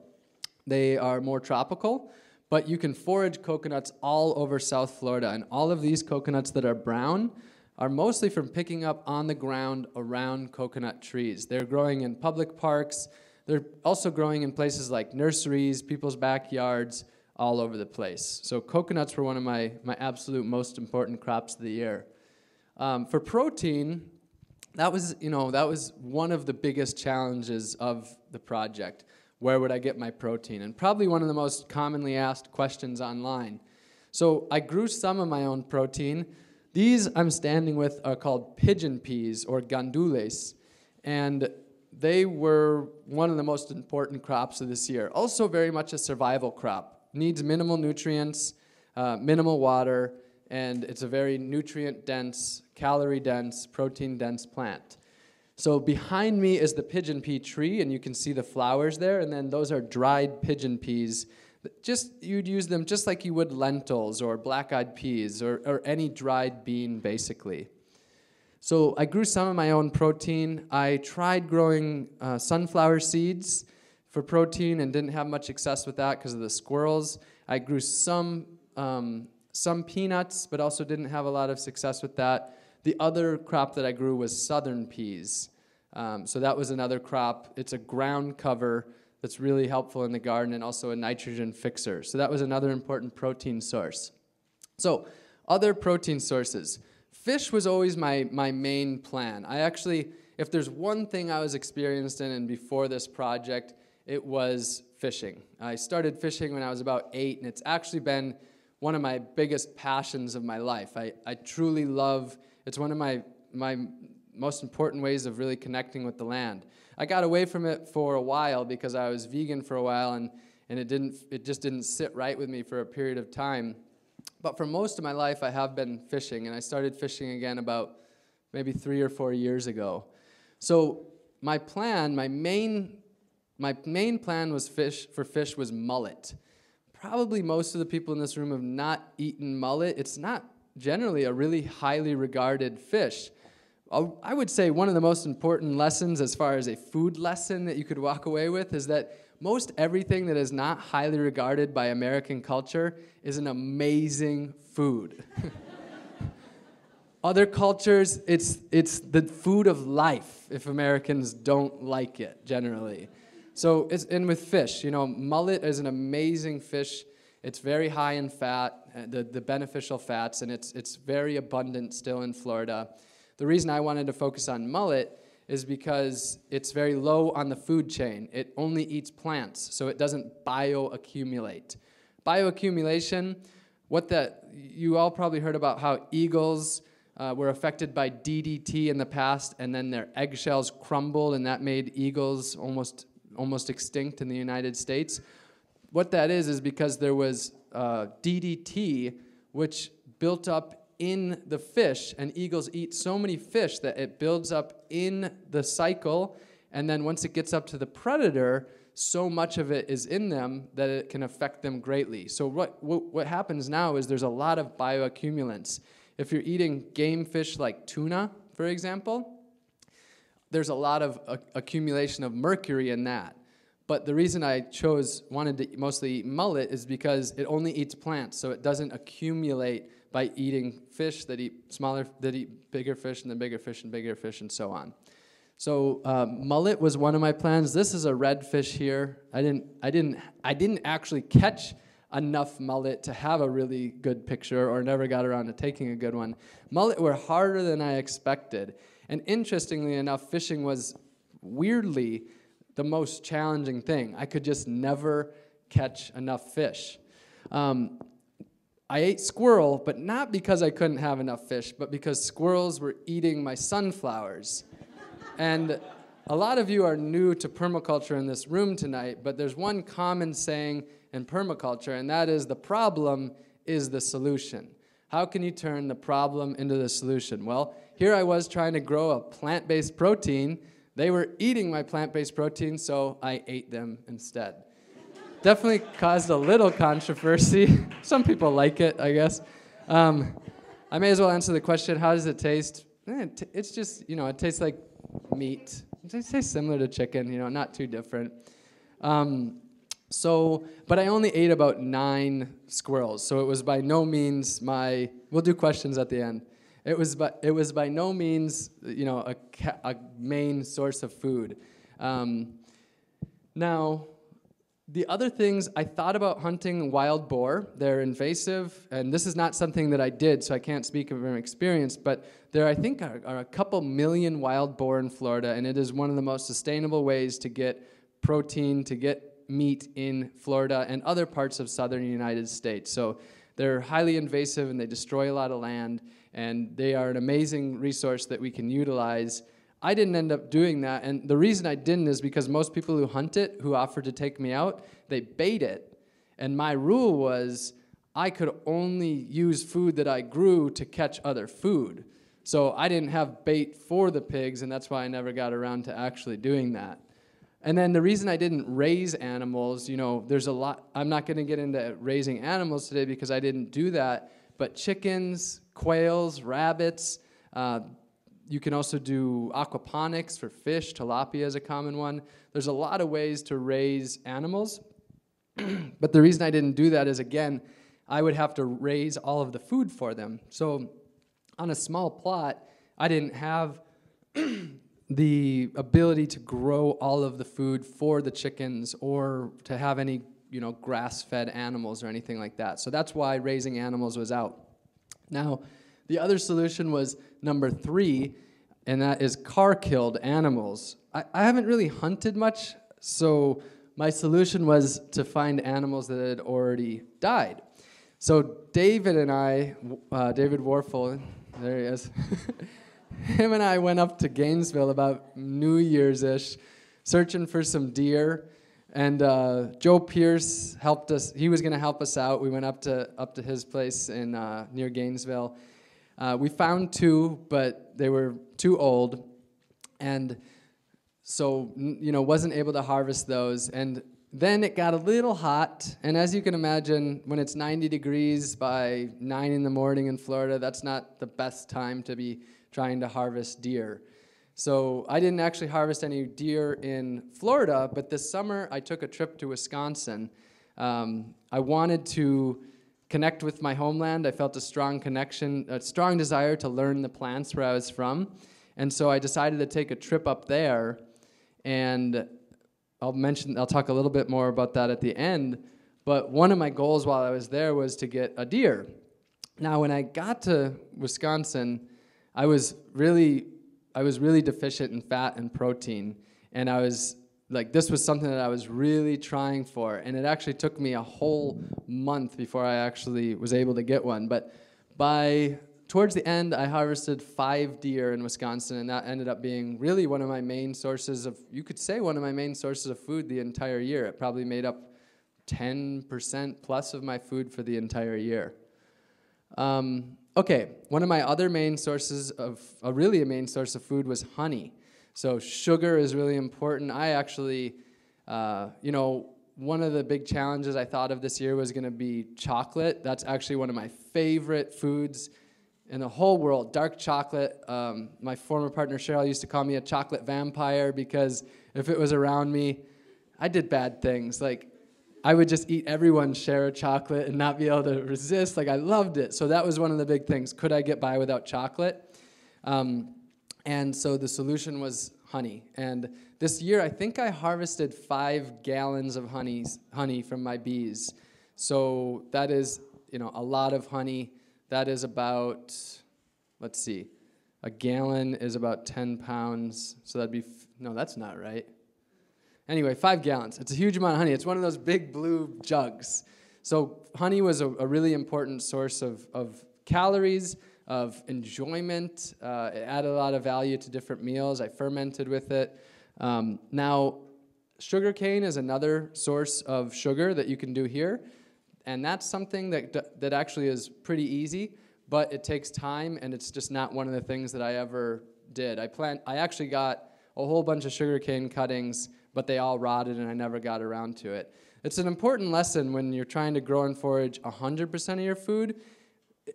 They are more tropical, but you can forage coconuts all over South Florida, and all of these coconuts that are brown are mostly from picking up on the ground around coconut trees. They're growing in public parks. They're also growing in places like nurseries, people's backyards, all over the place. So coconuts were one of my absolute most important crops of the year. For protein, that was one of the biggest challenges of the project. Where would I get my protein? And probably one of the most commonly asked questions online. So I grew some of my own protein. These I'm standing with are called pigeon peas or gandules, and they were one of the most important crops of this year. Also very much a survival crop. Needs minimal nutrients, minimal water, and it's a very nutrient-dense, calorie-dense, protein-dense plant. So behind me is the pigeon pea tree, and you can see the flowers there, and then those are dried pigeon peas. You'd use them just like you would lentils or black-eyed peas or any dried bean, basically. So I grew some of my own protein. I tried growing sunflower seeds for protein and didn't have much success with that because of the squirrels. I grew some peanuts, but also didn't have a lot of success with that. The other crop that I grew was southern peas. So that was another crop. It's a ground cover that's really helpful in the garden and also a nitrogen fixer. So that was another important protein source. So other protein sources. Fish was always my main plan. I actually, if there's one thing I was experienced in and before this project, it was fishing. I started fishing when I was about 8, and it's actually been one of my biggest passions of my life. I truly love, it's one of my most important ways of really connecting with the land. I got away from it for a while because I was vegan for a while, and it just didn't sit right with me for a period of time. But for most of my life, I have been fishing, and I started fishing again about maybe 3 or 4 years ago. So my main plan was fish was mullet. Probably most of the people in this room have not eaten mullet. It's not generally a really highly regarded fish. I would say one of the most important lessons as far as a food lesson that you could walk away with is that most everything that is not highly regarded by American culture is an amazing food. Other cultures, it's the food of life if Americans don't like it, generally. So, and with fish, you know, mullet is an amazing fish. It's very high in fat, the beneficial fats, and it's very abundant still in Florida. The reason I wanted to focus on mullet is because it's very low on the food chain. It only eats plants, so it doesn't bioaccumulate. Bioaccumulation, you all probably heard about how eagles were affected by DDT in the past, and then their eggshells crumbled, and that made eagles almost extinct in the United States. What that is because there was DDT, which built up in the fish, and eagles eat so many fish that it builds up in the cycle, and then once it gets up to the predator, so much of it is in them that it can affect them greatly. So what happens now is there's a lot of bioaccumulants. If you're eating game fish like tuna, for example, there's a lot of accumulation of mercury in that. But the reason I wanted to mostly eat mullet is because it only eats plants, so it doesn't accumulate by eating fish that eat smaller, that eat bigger fish, and then bigger fish, and so on. So mullet was one of my plans. This is a redfish here. I didn't actually catch enough mullet to have a really good picture, or never got around to taking a good one. Mullet were harder than I expected. And interestingly enough, fishing was weirdly the most challenging thing. I could just never catch enough fish. I ate squirrel, but not because I couldn't have enough fish, but because squirrels were eating my sunflowers. And a lot of you are new to permaculture in this room tonight, but there's one common saying in permaculture, and that is the problem is the solution. How can you turn the problem into the solution? Well, here I was trying to grow a plant-based protein. They were eating my plant-based protein, so I ate them instead. Definitely caused a little controversy. Some people like it, I guess. I may as well answer the question, how does it taste? It's just, you know, it tastes like meat. It tastes similar to chicken, you know, not too different. But I only ate about 9 squirrels, so it was by no means my, we'll do questions at the end. It was by no means, you know, a main source of food. Now, the other things, I thought about hunting wild boar. They're invasive, and this is not something that I did, so I can't speak of an experience, but there, I think, are a couple million wild boar in Florida, and it is one of the most sustainable ways to get protein, to get meat in Florida and other parts of southern United States. So they're highly invasive, and they destroy a lot of land, and they are an amazing resource that we can utilize. I didn't end up doing that, and the reason I didn't is because most people who hunt it, who offered to take me out, they bait it, and my rule was I could only use food that I grew to catch other food. So I didn't have bait for the pigs, and that's why I never got around to actually doing that. And then the reason I didn't raise animals, you know, there's a lot, I'm not going to get into raising animals today because I didn't do that, but chickens, quails, rabbits, you can also do aquaponics for fish, tilapia is a common one. There's a lot of ways to raise animals, but the reason I didn't do that is, again, I would have to raise all of the food for them. So on a small plot, I didn't have the ability to grow all of the food for the chickens or to have any, you know, grass-fed animals or anything like that. So that's why raising animals was out. Now, the other solution was number 3, and that is car-killed animals. I haven't really hunted much, so my solution was to find animals that had already died. So David and I, David Warfel, there he is, him and I went up to Gainesville about New Year's-ish, searching for some deer, and Joe Pierce helped us. He was going to help us out. We went up to his place in near Gainesville. We found 2, but they were too old, and so, you know, wasn't able to harvest those. And then it got a little hot, and as you can imagine, when it's 90 degrees by 9 in the morning in Florida, that's not the best time to be trying to harvest deer. So I didn't actually harvest any deer in Florida, but this summer I took a trip to Wisconsin. I wanted to connect with my homeland. I felt a strong connection, a strong desire to learn the plants where I was from. And so I decided to take a trip up there. And I'll talk a little bit more about that at the end. But one of my goals while I was there was to get a deer. Now, when I got to Wisconsin, I was really deficient in fat and protein. And I was like, this was something that I was really trying for. And it actually took me a whole month before I actually was able to get one. But towards the end, I harvested 5 deer in Wisconsin, and that ended up being really one of my main sources of, you could say one of my main sources of food the entire year. It probably made up 10% plus of my food for the entire year. Okay, one of my other main sources of, really a main source of food was honey. So sugar is really important. I actually, you know, one of the big challenges I thought of this year was going to be chocolate. That's actually one of my favorite foods in the whole world, dark chocolate. My former partner Cheryl used to call me a chocolate vampire because if it was around me, I did bad things. Like, I would just eat everyone's share of chocolate and not be able to resist. Like, I loved it. So that was one of the big things. Could I get by without chocolate? And so the solution was honey. And this year, I think I harvested 5 gallons of honey from my bees. So that is, you know, a lot of honey. That is about, let's see, a gallon is about 10 pounds. So that'd be, no, that's not right. Anyway, 5 gallons. It's a huge amount of honey. It's one of those big blue jugs. So honey was a really important source of calories, of enjoyment. It added a lot of value to different meals. I fermented with it. Now, sugarcane is another source of sugar that you can do here. And that's something that actually is pretty easy, but it takes time, and it's just not one of the things that I ever did. I actually got a whole bunch of sugarcane cuttings, but they all rotted and I never got around to it. It's an important lesson when you're trying to grow and forage 100% of your food.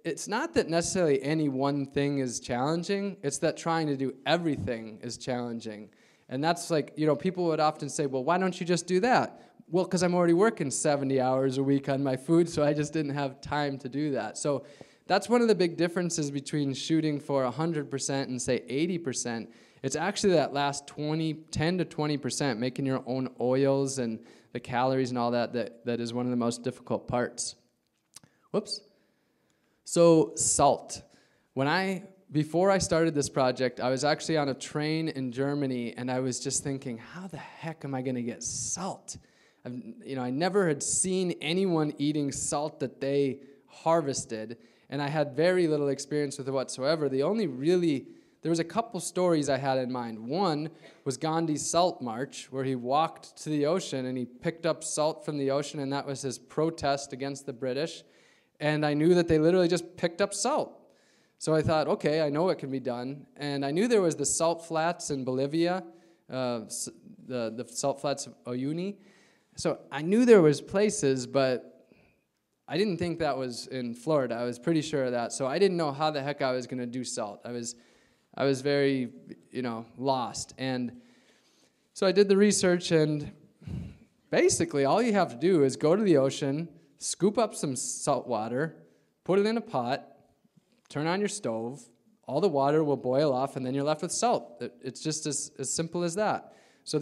It's not that necessarily any one thing is challenging, it's that trying to do everything is challenging. And that's like, you know, people would often say, well, why don't you just do that? Well, because I'm already working 70 hours a week on my food, so I just didn't have time to do that. So that's one of the big differences between shooting for 100% and say 80%. It's actually that last 10 to 20%, making your own oils and the calories and all that is one of the most difficult parts. Whoops. So salt. Before I started this project, I was actually on a train in Germany, and I was just thinking, how the heck am I going to get salt? You know, I never had seen anyone eating salt that they harvested, and I had very little experience with it whatsoever. There was a couple stories I had in mind. One was Gandhi's salt march, where he walked to the ocean and he picked up salt from the ocean, and that was his protest against the British. And I knew that they literally just picked up salt. So I thought, okay, I know it can be done. And I knew there was the salt flats in Bolivia, the salt flats of Uyuni. So I knew there was places, but I didn't think that was in Florida. I was pretty sure of that. So I didn't know how the heck I was going to do salt. I was very, you know, lost. And so I did the research, and basically all you have to do is go to the ocean, scoop up some salt water, put it in a pot, turn on your stove, all the water will boil off, and then you're left with salt. It's just as simple as that. So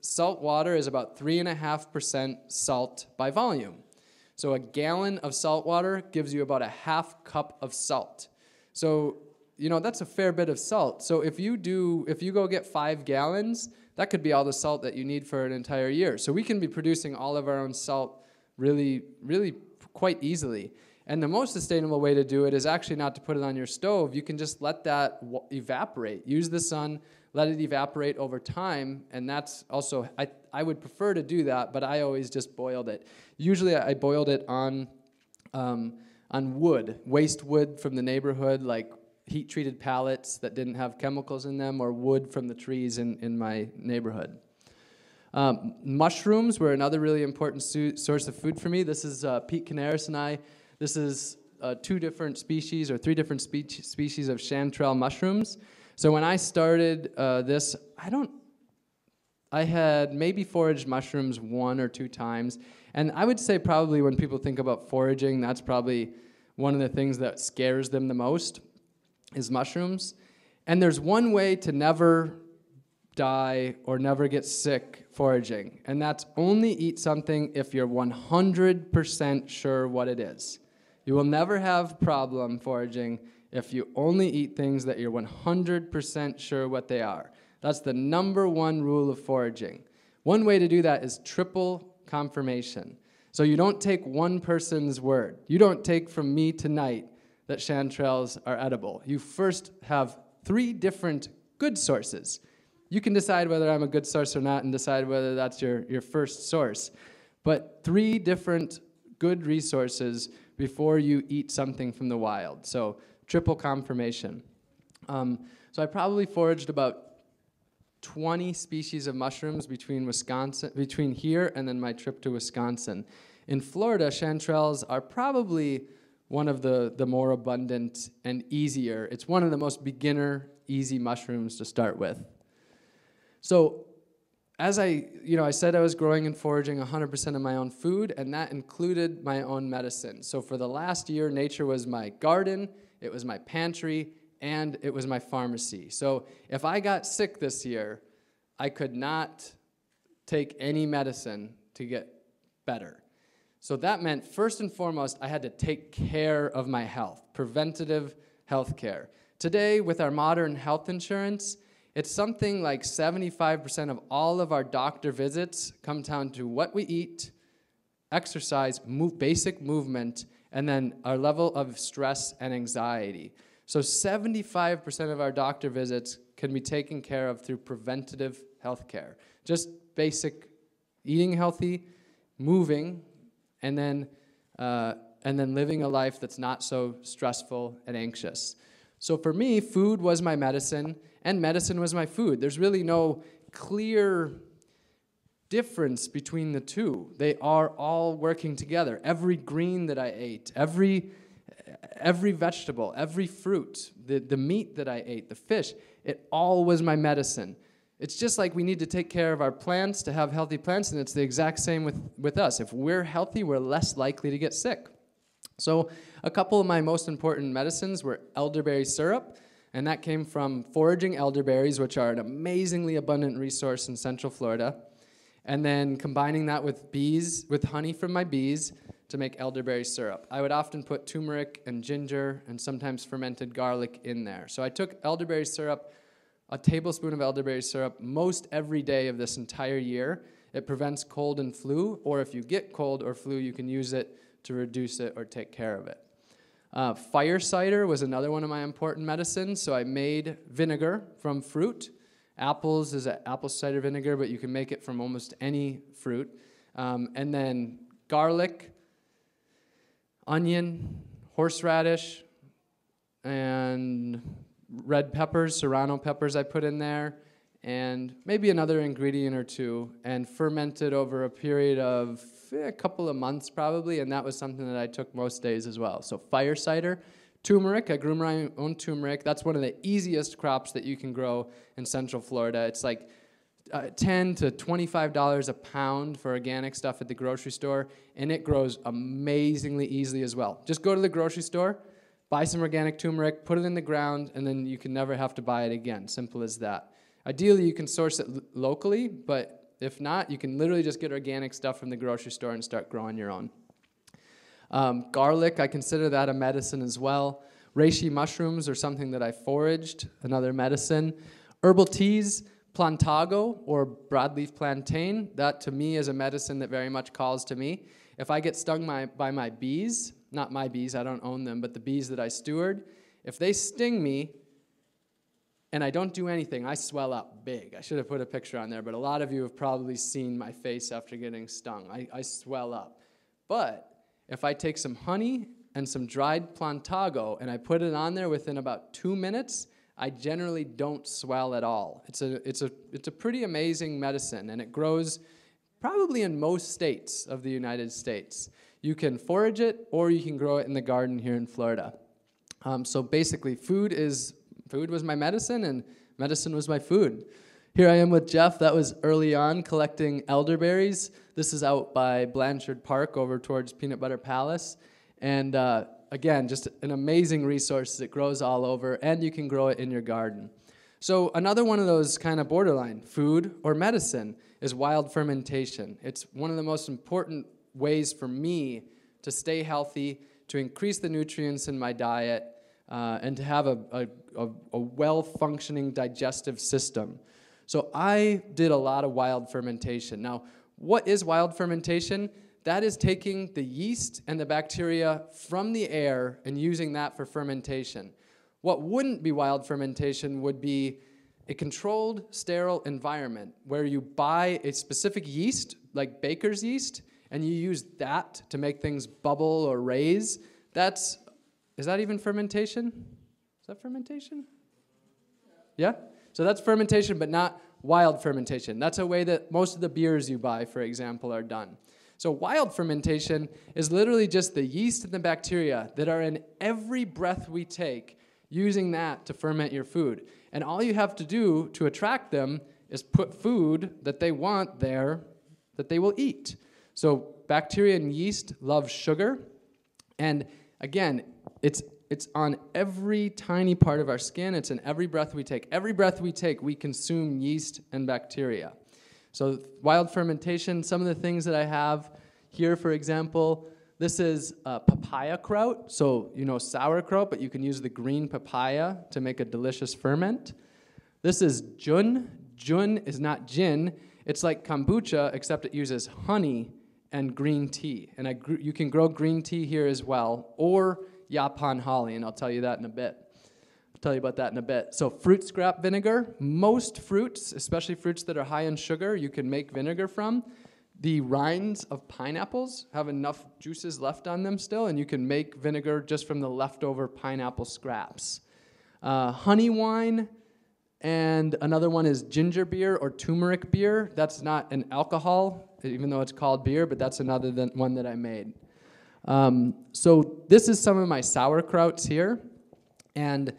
salt water is about 3.5% salt by volume. So a gallon of salt water gives you about a half cup of salt. So, you know, that's a fair bit of salt. So if you go get 5 gallons, that could be all the salt that you need for an entire year. So we can be producing all of our own salt really, really quite easily. And the most sustainable way to do it is actually not to put it on your stove. You can just let that evaporate. Use the sun, let it evaporate over time. And that's also, I would prefer to do that, but I always just boiled it. Usually I boiled it on wood, waste wood from the neighborhood, like heat-treated pallets that didn't have chemicals in them, or wood from the trees in my neighborhood. Mushrooms were another really important source of food for me. This is Pete Canaris and I. This is 2 different species, or 3 different species of chanterelle mushrooms. So when I started this, I had maybe foraged mushrooms one or two times. And I would say probably when people think about foraging, that's probably one of the things that scares them the most is mushrooms. And there's one way to never die or never get sick foraging, and that's only eat something if you're 100% sure what it is. You will never have problem foraging if you only eat things that you're 100% sure what they are. That's the #1 rule of foraging. One way to do that is triple confirmation. So you don't take one person's word. You don't take from me tonight that chanterelles are edible. You first have 3 different good sources. You can decide whether I'm a good source or not and decide whether that's your first source. But 3 different good resources before you eat something from the wild. So triple confirmation. So I probably foraged about 20 species of mushrooms between here and then my trip to Wisconsin. In Florida, chanterelles are probably one of the more abundant and easier. It's one of the most beginner easy mushrooms to start with. So as I said I was growing and foraging 100% of my own food, and that included my own medicine. So for the last year, nature was my garden, it was my pantry, and it was my pharmacy. So if I got sick this year, I could not take any medicine to get better. So that meant, first and foremost, I had to take care of my health, preventative health care. Today, with our modern health insurance, it's something like 75% of all of our doctor visits come down to what we eat, exercise, basic movement, and then our level of stress and anxiety. So 75% of our doctor visits can be taken care of through preventative health care. Just basic eating healthy, moving, and then living a life that's not so stressful and anxious. So for me, food was my medicine, and medicine was my food. There's really no clear difference between the two. They are all working together. Every green that I ate, every vegetable, every fruit, the meat that I ate, the fish, it all was my medicine. It's just like we need to take care of our plants to have healthy plants, and it's the exact same with us. If we're healthy, we're less likely to get sick. So a couple of my most important medicines were elderberry syrup, and that came from foraging elderberries, which are an amazingly abundant resource in Central Florida, and then combining that with honey from my bees, to make elderberry syrup. I would often put turmeric and ginger and sometimes fermented garlic in there. So I took elderberry syrup, a tablespoon of elderberry syrup, most every day of this entire year. It prevents cold and flu, or if you get cold or flu, you can use it to reduce it or take care of it. Fire cider was another one of my important medicines, so I made vinegar from fruit. Apples is an apple cider vinegar, but you can make it from almost any fruit. And then garlic, onion, horseradish, and red peppers, serrano peppers I put in there, and maybe another ingredient or two, and fermented over a period of a couple of months probably, and that was something that I took most days as well. So fire cider, turmeric, I grew my own turmeric. That's one of the easiest crops that you can grow in Central Florida. It's like $10 to $25 a pound for organic stuff at the grocery store, and it grows amazingly easily as well. Just go to the grocery store, buy some organic turmeric, put it in the ground, and then you can never have to buy it again. Simple as that. Ideally, you can source it locally, but if not, you can literally just get organic stuff from the grocery store and start growing your own. Garlic, I consider that a medicine as well. Reishi mushrooms are something that I foraged, another medicine. Herbal teas, plantago, or broadleaf plantain, that to me is a medicine that very much calls to me. If I get stung by my bees, not my bees, I don't own them, but the bees that I steward, if they sting me and I don't do anything, I swell up big. I should have put a picture on there, but a lot of you have probably seen my face after getting stung. I swell up. But if I take some honey and some dried plantago and I put it on there within about 2 minutes, I generally don't swell at all. It's a pretty amazing medicine, and it grows probably in most states of the United States. You can forage it, or you can grow it in the garden here in Florida. So basically, food is food was my medicine and medicine was my food. Here I am with Jeff. That was early on, collecting elderberries. This is out by Blanchard Park over towards Peanut Butter Palace. And again, just an amazing resource that grows all over, and you can grow it in your garden. So another one of those kind of borderline, food or medicine, is wild fermentation. It's one of the most important ways for me to stay healthy, to increase the nutrients in my diet, and to have a well-functioning digestive system. So I did a lot of wild fermentation. Now, what is wild fermentation? That is taking the yeast and the bacteria from the air and using that for fermentation. What wouldn't be wild fermentation would be a controlled, sterile environment where you buy a specific yeast, like baker's yeast, and you use that to make things bubble or raise. Is that even fermentation? Is that fermentation? Yeah? So that's fermentation, but not wild fermentation. That's a way that most of the beers you buy, for example, are done. So wild fermentation is literally just the yeast and the bacteria that are in every breath we take, using that to ferment your food. And all you have to do to attract them is put food that they want there that they will eat. So bacteria and yeast love sugar. And again, it's on every tiny part of our skin. It's in every breath we take. Every breath we take, we consume yeast and bacteria. So wild fermentation, some of the things that I have here, for example, this is papaya kraut, so you know sauerkraut, but you can use the green papaya to make a delicious ferment. This is jun. Jun is not gin. It's like kombucha, except it uses honey and green tea. And you can grow green tea here as well, or Japan Holly, and I'll tell you that in a bit. I'll tell you about that in a bit. So fruit scrap vinegar. Most fruits, especially fruits that are high in sugar, you can make vinegar from. The rinds of pineapples have enough juices left on them still, and you can make vinegar just from the leftover pineapple scraps. Honey wine. And another one is ginger beer or turmeric beer. That's not an alcohol, even though it's called beer, but that's another one that I made. So this is some of my sauerkrauts here. And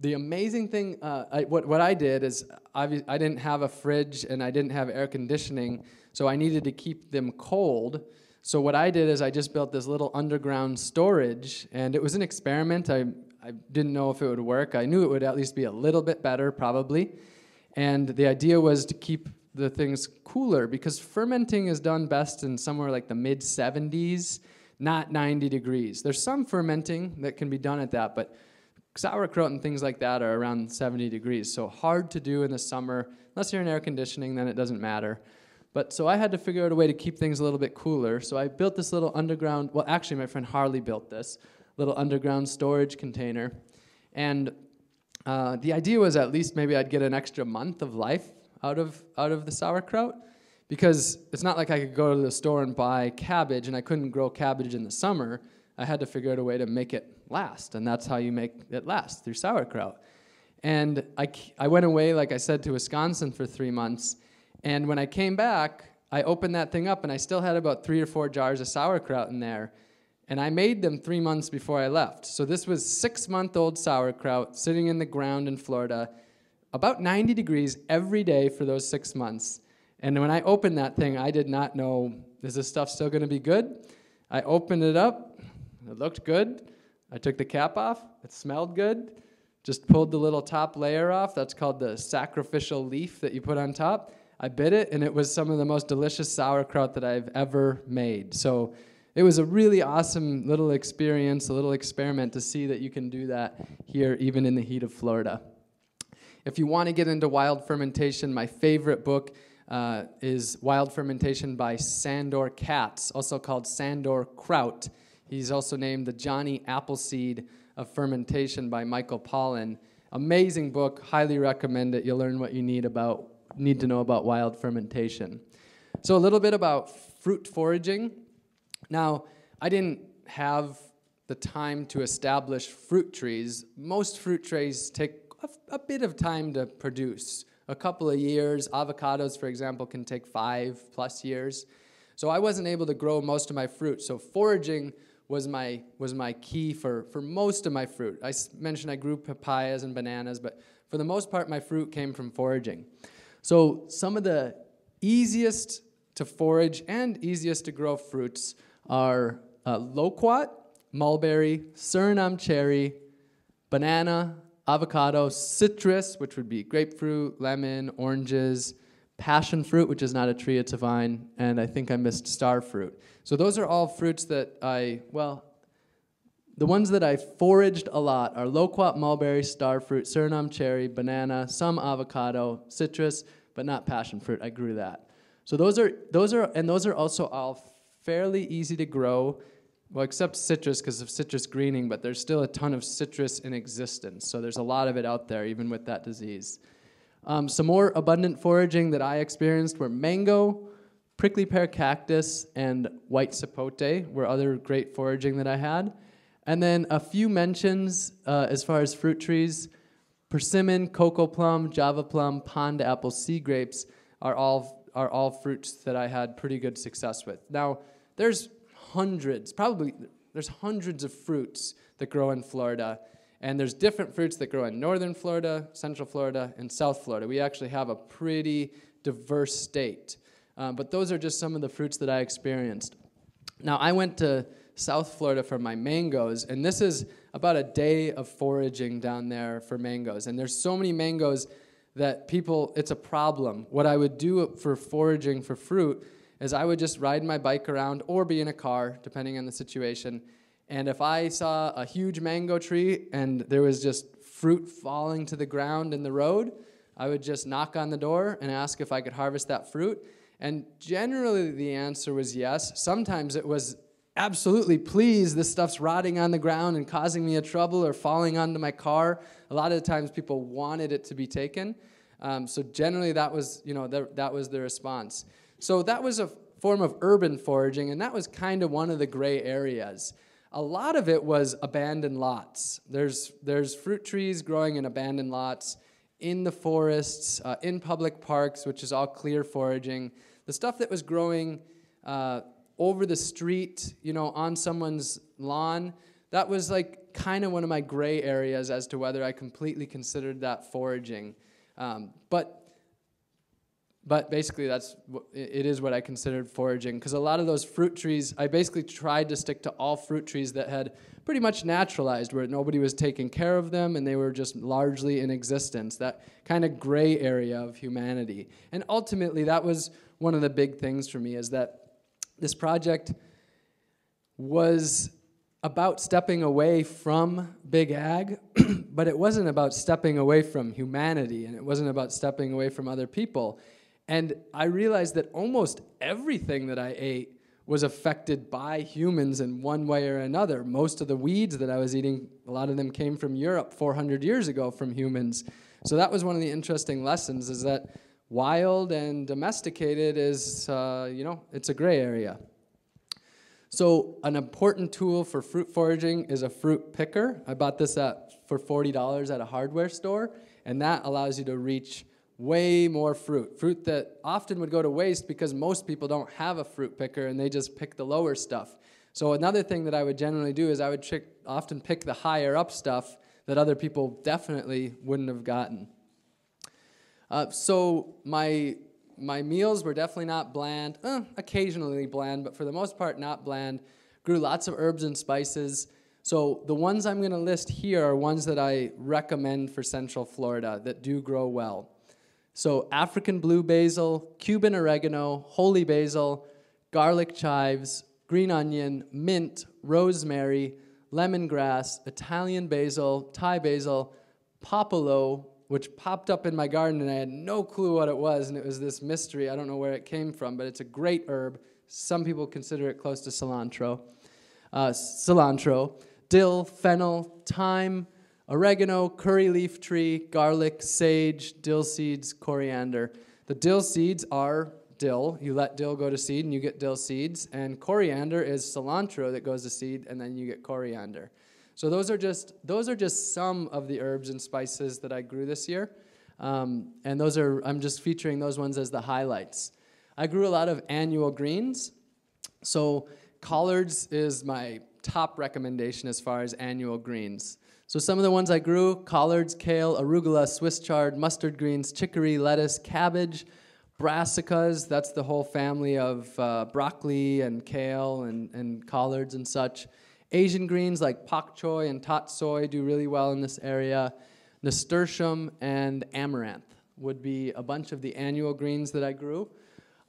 the amazing thing, what I did is I didn't have a fridge and I didn't have air conditioning, so I needed to keep them cold. So what I did is I just built this little underground storage, and it was an experiment. I didn't know if it would work. I knew it would at least be a little bit better, probably. And the idea was to keep the things cooler, because fermenting is done best in somewhere like the mid-70s, not 90 degrees. There's some fermenting that can be done at that, but sauerkraut and things like that are around 70 degrees, so hard to do in the summer. Unless you're in air conditioning, then it doesn't matter. But so I had to figure out a way to keep things a little bit cooler, so I built this little underground, well, actually my friend Harley built this, little underground storage container. And the idea was at least maybe I'd get an extra month of life out of the sauerkraut, because it's not like I could go to the store and buy cabbage, and I couldn't grow cabbage in the summer. I had to figure out a way to make it last, and that's how you make it last, through sauerkraut. And I went away, like I said, to Wisconsin for 3 months, and when I came back, I opened that thing up, and I still had about 3 or 4 jars of sauerkraut in there. And I made them 3 months before I left. So this was 6-month-old sauerkraut sitting in the ground in Florida, about 90 degrees every day for those 6 months. And when I opened that thing, I did not know, is this stuff still gonna be good? I opened it up, it looked good. I took the cap off, it smelled good. Just pulled the little top layer off, that's called the sacrificial leaf that you put on top. I bit it, and it was some of the most delicious sauerkraut that I've ever made. So it was a really awesome little experience, a little experiment to see that you can do that here even in the heat of Florida. If you want to get into wild fermentation, my favorite book is Wild Fermentation by Sandor Katz, also called Sandor Kraut. He's also named the Johnny Appleseed of Fermentation by Michael Pollan. Amazing book, highly recommend it. You'll learn what you need to know about wild fermentation. So a little bit about fruit foraging. Now, I didn't have the time to establish fruit trees. Most fruit trees take a bit of time to produce, a couple of years. Avocados, for example, can take 5+ years. So I wasn't able to grow most of my fruit. So foraging was my key for most of my fruit. I mentioned I grew papayas and bananas, but for the most part, my fruit came from foraging. So some of the easiest to forage and easiest to grow fruits are loquat, mulberry, Suriname cherry, banana, avocado, citrus, which would be grapefruit, lemon, oranges, passion fruit, which is not a tree, it's a vine, and I think I missed star fruit. So those are all fruits that the ones that I foraged a lot are loquat, mulberry, star fruit, Suriname cherry, banana, some avocado, citrus, but not passion fruit. I grew that. So those are also all fairly easy to grow. Well, except citrus because of citrus greening, but there's still a ton of citrus in existence. So there's a lot of it out there, even with that disease. Some more abundant foraging that I experienced were mango, prickly pear cactus, and white sapote were other great foraging that I had. And then a few mentions as far as fruit trees, persimmon, cocoa plum, java plum, pond apple, sea grapes are all fruits that I had pretty good success with. Now, there's hundreds, probably there's hundreds of fruits that grow in Florida, and there's different fruits that grow in northern Florida, central Florida, and south Florida. We actually have a pretty diverse state, but those are just some of the fruits that I experienced. Now, I went to South Florida for my mangoes, and this is about a day of foraging down there for mangoes, and there's so many mangoes that people, it's a problem. What I would do for foraging for fruit is I would just ride my bike around or be in a car, depending on the situation. And if I saw a huge mango tree and there was just fruit falling to the ground in the road, I would just knock on the door and ask if I could harvest that fruit. And generally the answer was yes. Sometimes it was absolutely please, this stuff's rotting on the ground and causing me a trouble or falling onto my car. A lot of the times people wanted it to be taken. So generally that was, you know, that was the response. So that was a form of urban foraging, and that was kind of one of the gray areas. A lot of it was abandoned lots. There's fruit trees growing in abandoned lots, in the forests, in public parks, which is all clear foraging. The stuff that was growing over the street, you know, on someone's lawn, that was like kind of one of my gray areas as to whether I completely considered that foraging. But basically, it is what I considered foraging, because a lot of those fruit trees, I basically tried to stick to all fruit trees that had pretty much naturalized, where nobody was taking care of them, and they were just largely in existence, that kind of gray area of humanity. And ultimately, that was one of the big things for me, is that this project was about stepping away from Big Ag, but it wasn't about stepping away from humanity, and it wasn't about stepping away from other people. And I realized that almost everything that I ate was affected by humans in one way or another. Most of the weeds that I was eating, a lot of them came from Europe 400 years ago from humans. So that was one of the interesting lessons, is that wild and domesticated is, you know, it's a gray area. So an important tool for fruit foraging is a fruit picker. I bought this for $40 at a hardware store, and that allows you to reach way more fruit that often would go to waste because most people don't have a fruit picker and they just pick the lower stuff. So another thing that I would generally do is I would often pick the higher up stuff that other people definitely wouldn't have gotten. So my meals were definitely not bland, occasionally bland, but for the most part not bland. Grew lots of herbs and spices. So the ones I'm going to list here are ones that I recommend for Central Florida that do grow well. So African blue basil, Cuban oregano, holy basil, garlic chives, green onion, mint, rosemary, lemongrass, Italian basil, Thai basil, popolo, which popped up in my garden and I had no clue what it was, and it was this mystery. I don't know where it came from, but it's a great herb. Some people consider it close to cilantro. Dill, fennel, thyme, oregano, curry leaf tree, garlic, sage, dill seeds, coriander. The dill seeds are dill. You let dill go to seed and you get dill seeds. And coriander is cilantro that goes to seed and then you get coriander. So those are just some of the herbs and spices that I grew this year. And I'm just featuring those ones as the highlights. I grew a lot of annual greens. So collards is my top recommendation as far as annual greens. So some of the ones I grew, collards, kale, arugula, Swiss chard, mustard greens, chicory, lettuce, cabbage, brassicas, that's the whole family of broccoli and kale and collards and such. Asian greens like pak choy and tot soy do really well in this area. Nasturtium and amaranth would be a bunch of the annual greens that I grew.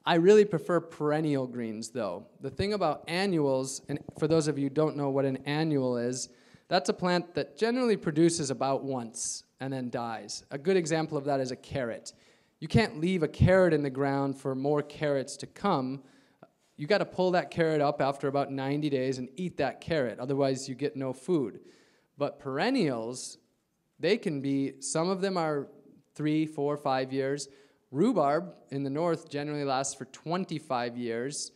I really prefer perennial greens though. The thing about annuals, and for those of you who don't know what an annual is, that's a plant that generally produces about once and then dies. A good example of that is a carrot. You can't leave a carrot in the ground for more carrots to come. You got to pull that carrot up after about 90 days and eat that carrot, otherwise you get no food. But perennials, they can be, some of them are 3, 4, 5 years. Rhubarb in the north generally lasts for 25 years.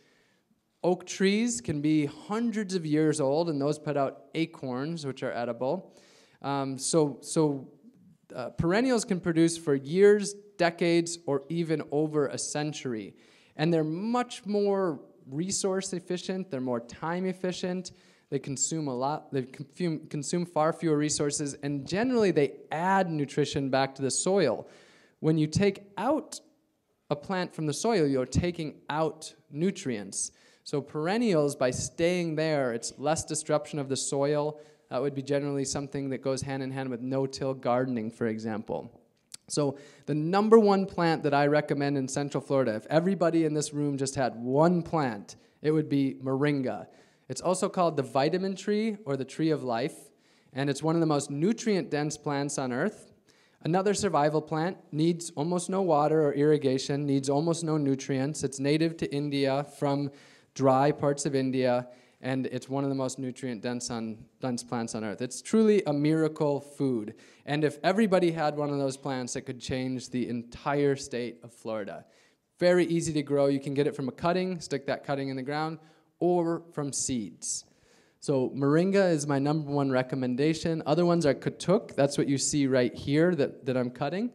Oak trees can be hundreds of years old, and those put out acorns, which are edible. Perennials can produce for years, decades, or even over a century. And they're much more resource efficient. They're more time efficient. They consume a lot. They consume far fewer resources. And generally, they add nutrition back to the soil. When you take out a plant from the soil, you're taking out nutrients. So perennials, by staying there, it's less disruption of the soil. That would be generally something that goes hand in hand with no-till gardening, for example. So the number one plant that I recommend in Central Florida, if everybody in this room just had one plant, it would be moringa. It's also called the vitamin tree or the tree of life, and it's one of the most nutrient-dense plants on earth. Another survival plant, needs almost no water or irrigation, needs almost no nutrients. It's native to India from dry parts of India, and it's one of the most nutrient-dense plants on earth. It's truly a miracle food. And if everybody had one of those plants, it could change the entire state of Florida. Very easy to grow. You can get it from a cutting, stick that cutting in the ground, or from seeds. So moringa is my number one recommendation. Other ones are katuk. That's what you see right here that I'm cutting.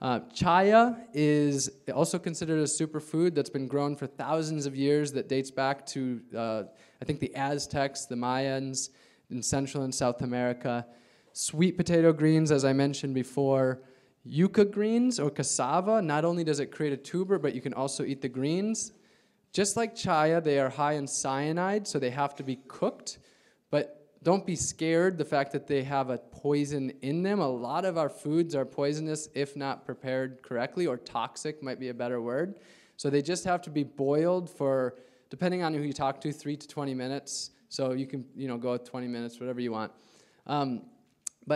Chaya is also considered a superfood that's been grown for thousands of years that dates back to, I think, the Aztecs, the Mayans, in Central and South America. Sweet potato greens, as I mentioned before. Yucca greens or cassava, not only does it create a tuber, but you can also eat the greens. Just like chaya, they are high in cyanide, so they have to be cooked. But don't be scared the fact that they have a poison in them. A lot of our foods are poisonous if not prepared correctly, or toxic might be a better word. So they just have to be boiled for, depending on who you talk to, 3 to 20 minutes. So you can go 20 minutes, whatever you want.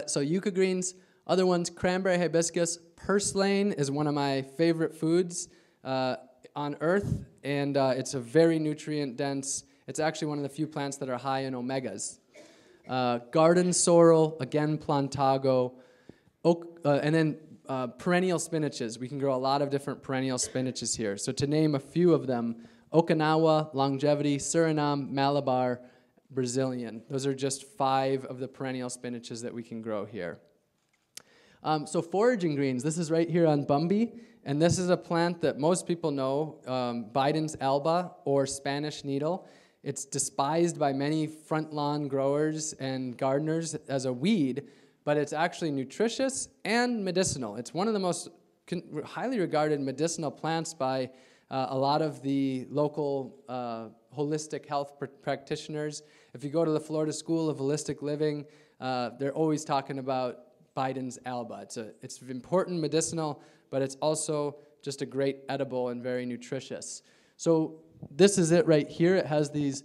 So yucca greens, other ones, cranberry hibiscus, purslane is one of my favorite foods on earth, and it's a very nutrient dense, it's actually one of the few plants that are high in omegas. Garden sorrel, again, plantago, oak, and then perennial spinaches. We can grow a lot of different perennial spinaches here. So to name a few of them, Okinawa, longevity, Suriname, Malabar, Brazilian. Those are just 5 of the perennial spinaches that we can grow here. So foraging greens, this is right here on Bumby, and this is a plant that most people know, Biden's alba or Spanish needle. It's despised by many front lawn growers and gardeners as a weed, but it's actually nutritious and medicinal. It's one of the most highly regarded medicinal plants by a lot of the local holistic health practitioners. If you go to the Florida School of Holistic Living, they're always talking about Biden's alba. It's important medicinal, but it's also just a great edible and very nutritious. So this is it right here. It has these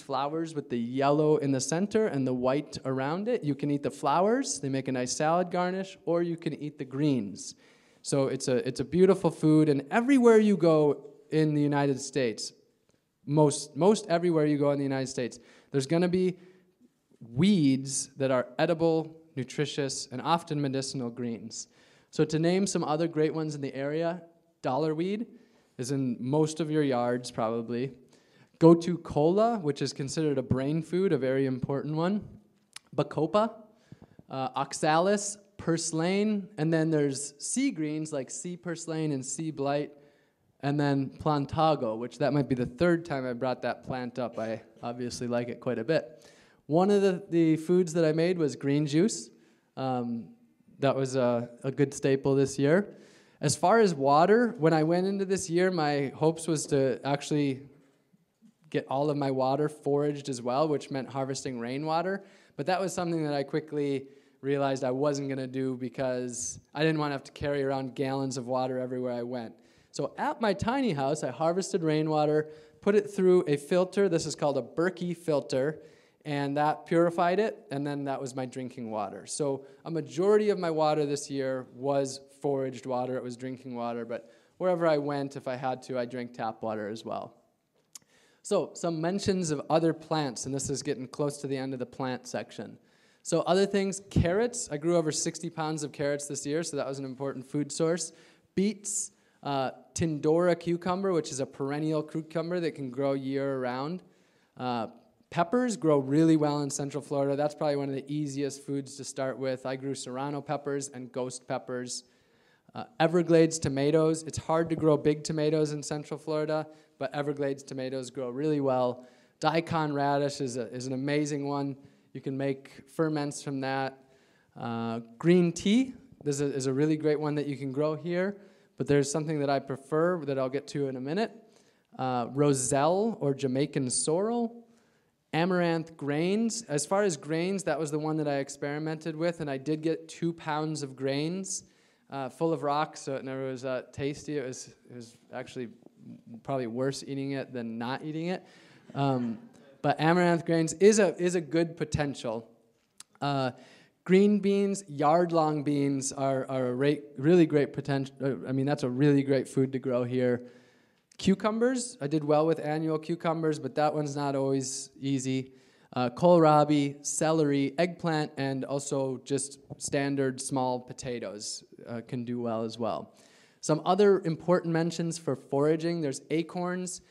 flowers with the yellow in the center and the white around it. You can eat the flowers. They make a nice salad garnish, or you can eat the greens. So it's a beautiful food, and everywhere you go in the United States, most everywhere you go in the United States, there's going to be weeds that are edible, nutritious, and often medicinal greens. So to name some other great ones in the area, dollarweed is in most of your yards probably. Gotu kola, which is considered a brain food, a very important one. Bacopa, oxalis, purslane, and then there's sea greens like sea purslane and sea blight, And then Plantago, which that might be the third time I brought that plant up. I obviously like it quite a bit. One of the foods that I made was green juice. That was a good staple this year. As far as water, when I went into this year, my hopes was to actually get all of my water foraged as well, which meant harvesting rainwater. But that was something that I quickly realized I wasn't going to do because I didn't want to have to carry around gallons of water everywhere I went. So at my tiny house, I harvested rainwater, put it through a filter. This is called a Berkey filter, and that purified it, and then that was my drinking water. So a majority of my water this year was foraged water. It was drinking water, but wherever I went, if I had to, I drank tap water as well. So some mentions of other plants, and this is getting close to the end of the plant section. So other things, carrots. I grew over 60 pounds of carrots this year, so that was an important food source. Beets. Tindora cucumber, which is a perennial cucumber that can grow year-round. Peppers grow really well in Central Florida. That's probably one of the easiest foods to start with. I grew serrano peppers and ghost peppers. Everglades tomatoes. It's hard to grow big tomatoes in Central Florida, but Everglades tomatoes grow really well. Daikon radish is an amazing one. You can make ferments from that. Green tea is a really great one that you can grow here. But there's something that I prefer that I'll get to in a minute. Roselle or Jamaican sorrel. Amaranth grains. As far as grains, that was the one that I experimented with, and I did get 2 pounds of grains full of rocks, so it never was tasty. It was actually probably worse eating it than not eating it. But amaranth grains is a good potential. Green beans, yard-long beans are a really great potential. I mean, that's a really great food to grow here. Cucumbers, I did well with annual cucumbers, but that one's not always easy. Kohlrabi, celery, eggplant, and also just standard small potatoes can do well as well. Some other important mentions for foraging, there's acorns.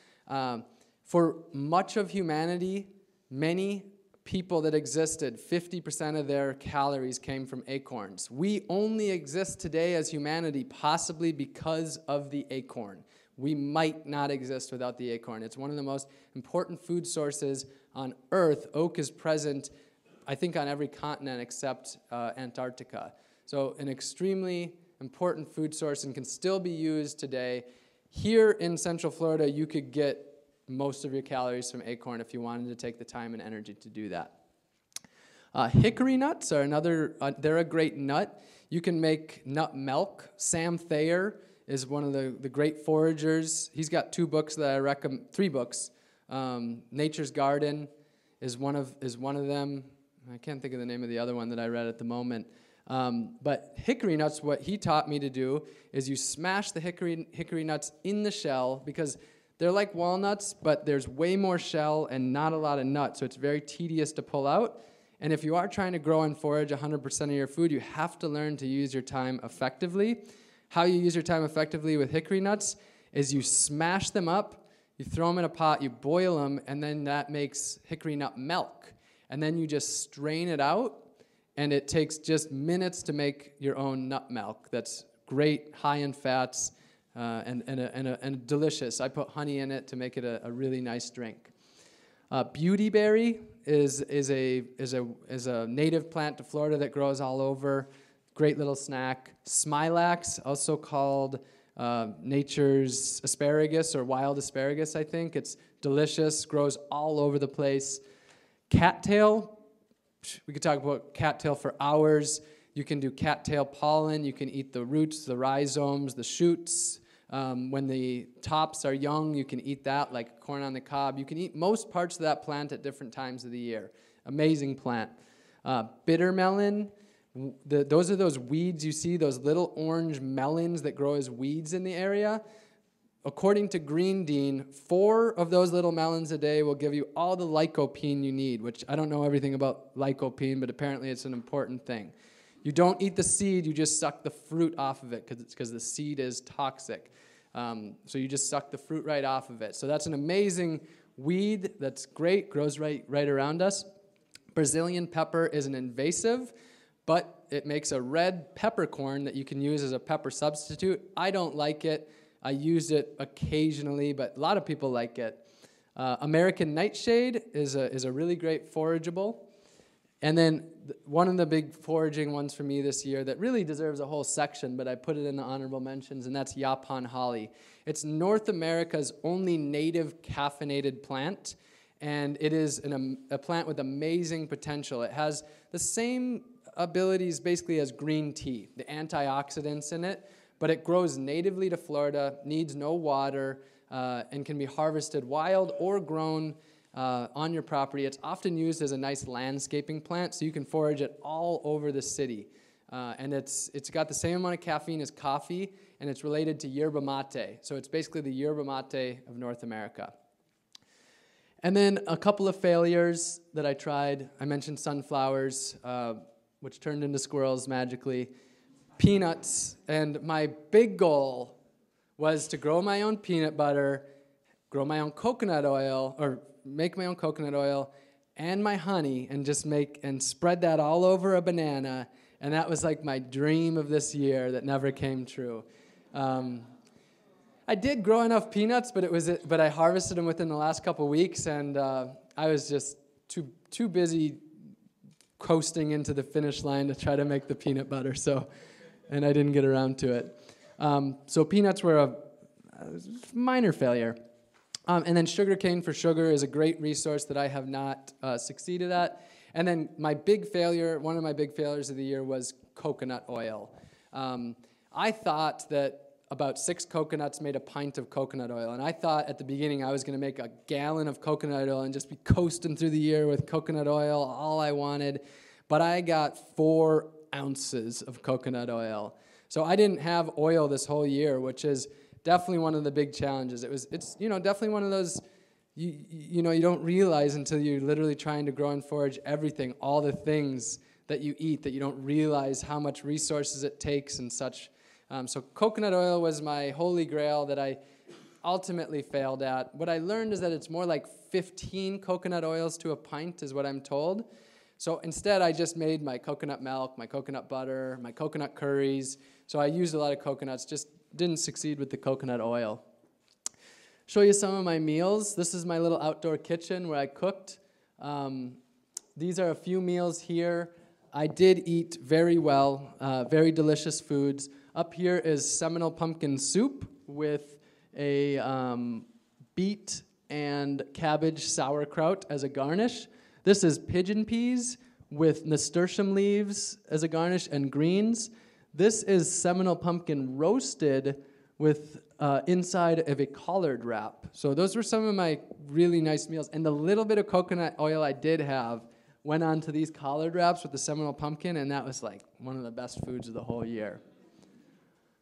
For much of humanity, many people that existed, 50% of their calories came from acorns. We only exist today as humanity possibly because of the acorn. We might not exist without the acorn. It's one of the most important food sources on Earth. Oak is present, I think, on every continent except Antarctica. So an extremely important food source and can still be used today. Here in Central Florida, you could get most of your calories from acorn if you wanted to take the time and energy to do that. Hickory nuts are another, they're a great nut. You can make nut milk. Sam Thayer is one of the great foragers. He's got two books that I recommend, three books. Nature's Garden is one of them. I can't think of the name of the other one that I read at the moment. But hickory nuts, what he taught me to do is you smash the hickory nuts in the shell because they're like walnuts, but there's way more shell and not a lot of nut, so it's very tedious to pull out. And if you are trying to grow and forage 100% of your food, you have to learn to use your time effectively. How you use your time effectively with hickory nuts is you smash them up, you throw them in a pot, you boil them, and then that makes hickory nut milk. And then you just strain it out, and it takes just minutes to make your own nut milk. That's great, high in fats. And delicious. I put honey in it to make it a really nice drink. Beautyberry is a native plant to Florida that grows all over. Great little snack. Smilax, also called nature's asparagus or wild asparagus, I think. It's delicious, grows all over the place. Cattail, we could talk about cattail for hours. You can do cattail pollen. You can eat the roots, the rhizomes, the shoots. When the tops are young, you can eat that like corn on the cob. You can eat most parts of that plant at different times of the year. Amazing plant. Bitter melon. Those are those weeds you see, those little orange melons that grow as weeds in the area. According to Green Dean, 4 of those little melons a day will give you all the lycopene you need, which I don't know everything about lycopene, but apparently it's an important thing. You don't eat the seed, you just suck the fruit off of it because the seed is toxic. So you just suck the fruit right off of it. So that's an amazing weed that's great, grows right around us. Brazilian pepper is an invasive, but it makes a red peppercorn that you can use as a pepper substitute. I don't like it. I use it occasionally, but a lot of people like it. American nightshade is a really great forageable. And then one of the big foraging ones for me this year that really deserves a whole section, but I put it in the honorable mentions, and that's Yapan holly. It's North America's only native caffeinated plant, and it is a plant with amazing potential. It has the same abilities basically as green tea, the antioxidants in it, but it grows natively to Florida, needs no water, and can be harvested wild or grown on your property. It's often used as a nice landscaping plant, so you can forage it all over the city. And it's got the same amount of caffeine as coffee, and it's related to yerba mate. So it's basically the yerba mate of North America. And then a couple of failures that I tried. I mentioned sunflowers, which turned into squirrels magically. Peanuts, and my big goal was to grow my own peanut butter, grow my own coconut oil, or make my own coconut oil and my honey, and just make and spread that all over a banana. And that was like my dream of this year that never came true. I did grow enough peanuts, but I harvested them within the last couple weeks, and I was just too busy coasting into the finish line to try to make the peanut butter. So, and I didn't get around to it. So peanuts were a minor failure. And then sugarcane for sugar is a great resource that I have not succeeded at. And then my big failure, one of my big failures of the year, was coconut oil. I thought that about 6 coconuts made a pint of coconut oil. And I thought at the beginning I was going to make a gallon of coconut oil and just be coasting through the year with coconut oil, all I wanted. But I got 4 ounces of coconut oil. So I didn't have oil this whole year, which is definitely one of the big challenges. It's definitely one of those you don't realize until you're literally trying to grow and forage everything, all the things that you eat, that you don't realize how much resources it takes and such. So coconut oil was my holy grail that I ultimately failed at. What I learned is that it's more like 15 coconut oils to a pint is what I'm told. So instead, I just made my coconut milk, my coconut butter, my coconut curries. So I used a lot of coconuts, just didn't succeed with the coconut oil. Show you some of my meals. This is my little outdoor kitchen where I cooked. These are a few meals here. I did eat very well, very delicious foods. Up here is Seminole pumpkin soup with a beet and cabbage sauerkraut as a garnish. This is pigeon peas with nasturtium leaves as a garnish and greens. This is Seminole pumpkin roasted with inside of a collard wrap. So those were some of my really nice meals. And the little bit of coconut oil I did have went on to these collard wraps with the Seminole pumpkin, and that was like one of the best foods of the whole year.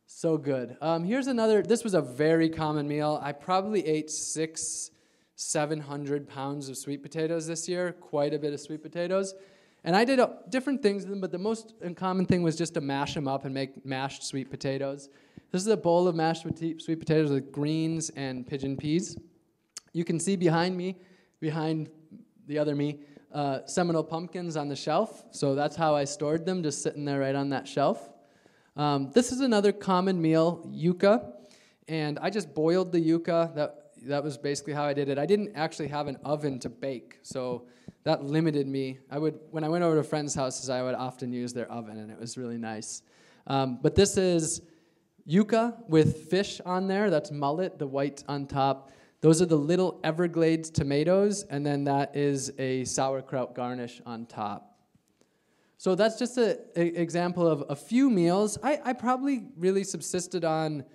So good. Here's another. This was a very common meal. I probably ate 700 pounds of sweet potatoes this year, quite a bit of sweet potatoes. And I did different things, but the most common thing was just to mash them up and make mashed sweet potatoes. This is a bowl of mashed sweet potatoes with greens and pigeon peas. You can see behind me, behind the other me, Seminole pumpkins on the shelf. So that's how I stored them, just sitting there right on that shelf. This is another common meal, yuca. And I just boiled the yuca. That was basically how I did it. I didn't actually have an oven to bake, so that limited me. When I went over to friends' houses, I would often use their oven, and it was really nice. But this is yuca with fish on there. That's mullet, the white on top. Those are the little Everglades tomatoes, and then that is a sauerkraut garnish on top. So that's just an example of a few meals. I probably really subsisted on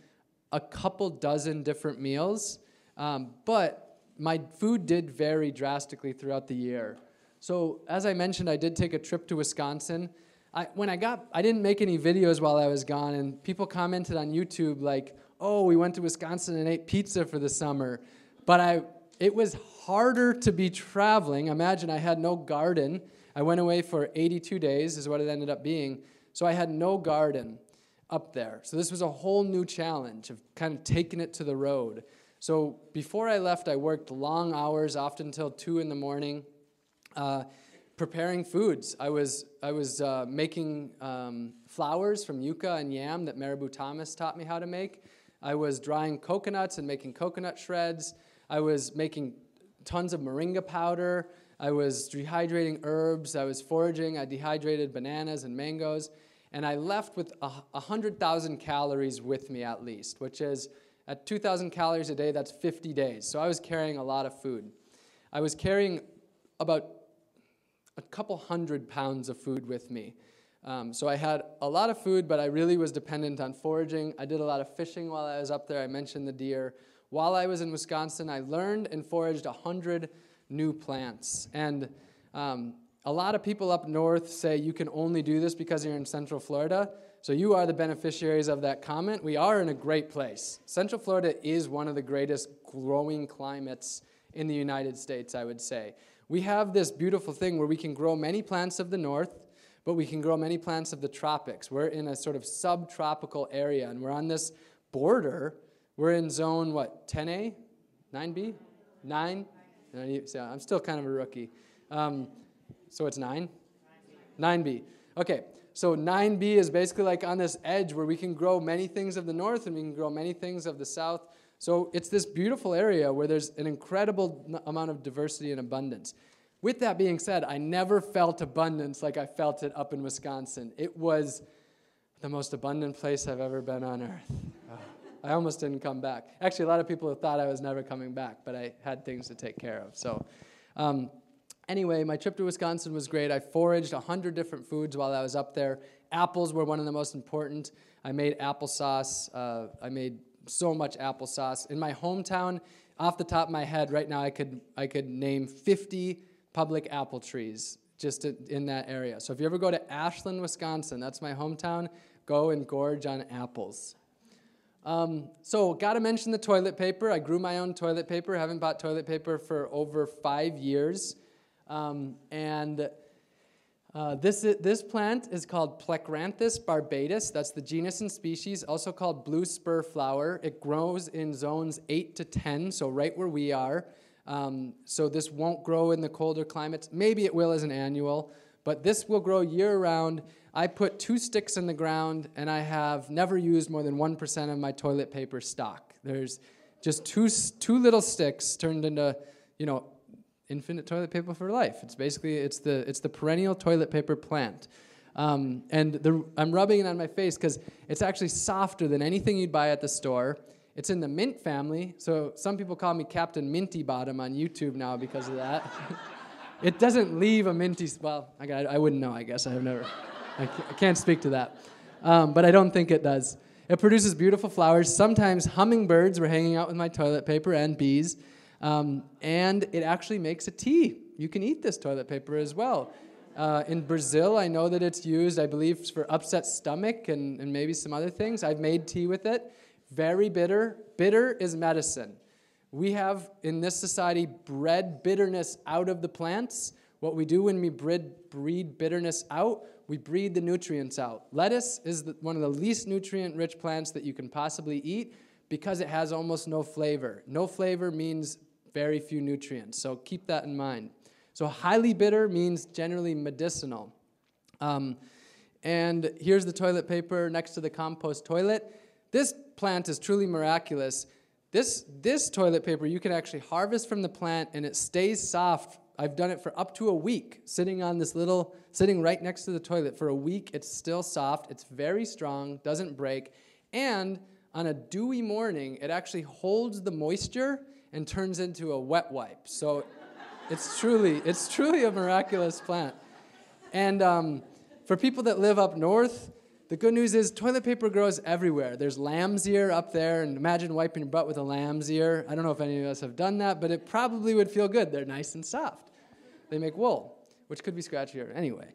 a couple dozen different meals. But my food did vary drastically throughout the year. So as I mentioned, I did take a trip to Wisconsin. I didn't make any videos while I was gone, and people commented on YouTube like, oh, we went to Wisconsin and ate pizza for the summer. But it was harder to be traveling. Imagine I had no garden. I went away for 82 days is what it ended up being. So I had no garden up there. So this was a whole new challenge of kind of taking it to the road. So before I left, I worked long hours, often till 2 in the morning, preparing foods. I was making flours from yuca and yam that Maribou Thomas taught me how to make. I was drying coconuts and making coconut shreds. I was making tons of moringa powder. I was dehydrating herbs. I was foraging. I dehydrated bananas and mangoes. And I left with 100,000 calories with me at least, which is at 2,000 calories a day, that's 50 days. So I was carrying a lot of food. I was carrying about a couple hundred pounds of food with me. So I had a lot of food, but I really was dependent on foraging. I did a lot of fishing while I was up there. I mentioned the deer. While I was in Wisconsin, I learned and foraged 100 new plants. And a lot of people up north say you can only do this because you're in Central Florida. So you are the beneficiaries of that comment. We are in a great place. Central Florida is one of the greatest growing climates in the United States, I would say. We have this beautiful thing where we can grow many plants of the north, but we can grow many plants of the tropics. We're in a sort of subtropical area, and we're on this border. We're in zone, what, 10A? 9B? 9? So I'm still kind of a rookie. So it's 9? 9B. Okay, so 9B is basically like on this edge where we can grow many things of the north and we can grow many things of the south. So it's this beautiful area where there's an incredible amount of diversity and abundance. With that being said, I never felt abundance like I felt it up in Wisconsin. It was the most abundant place I've ever been on earth. I almost didn't come back. Actually, a lot of people thought I was never coming back, but I had things to take care of. So anyway, my trip to Wisconsin was great. I foraged 100 different foods while I was up there. Apples were one of the most important. I made applesauce. I made so much applesauce. In my hometown, off the top of my head, right now, I could name 50 public apple trees just in that area. So if you ever go to Ashland, Wisconsin, that's my hometown, go and gorge on apples. So gotta mention the toilet paper. I grew my own toilet paper. I haven't bought toilet paper for over 5 years. This plant is called Plecranthus barbatus. That's the genus and species, also called blue spur flower. It grows in zones 8 to 10, so right where we are. So this won't grow in the colder climates. Maybe it will as an annual, but this will grow year-round. I put 2 sticks in the ground, and I have never used more than 1% of my toilet paper stock. There's just two little sticks turned into, you know, infinite toilet paper for life. It's basically it's the perennial toilet paper plant. I'm rubbing it on my face because it's actually softer than anything you'd buy at the store. It's in the mint family, so some people call me Captain Minty Bottom on YouTube now because of that. It doesn't leave a minty, well, I wouldn't know, I guess. I can't speak to that. But I don't think it does. It produces beautiful flowers. Sometimes hummingbirds were hanging out with my toilet paper and bees. And it actually makes a tea. You can eat this toilet paper as well. In Brazil, I know that it's used, I believe, for upset stomach and maybe some other things. I've made tea with it. Very bitter. Bitter is medicine. We have, in this society, bred bitterness out of the plants. What we do when we breed bitterness out, we breed the nutrients out. Lettuce is one of the least nutrient-rich plants that you can possibly eat because it has almost no flavor. No flavor means very few nutrients, so keep that in mind. So highly bitter means generally medicinal. And here's the toilet paper next to the compost toilet. This plant is truly miraculous. This toilet paper you can actually harvest from the plant and it stays soft. I've done it for up to a week, sitting right next to the toilet for a week. It's still soft. It's very strong, doesn't break. And on a dewy morning, it actually holds the moisture and turns into a wet wipe. So it's truly a miraculous plant. And for people that live up north, the good news is toilet paper grows everywhere. There's lamb's ear up there, and imagine wiping your butt with a lamb's ear. I don't know if any of us have done that, but it probably would feel good. They're nice and soft. They make wool, which could be scratchier anyway.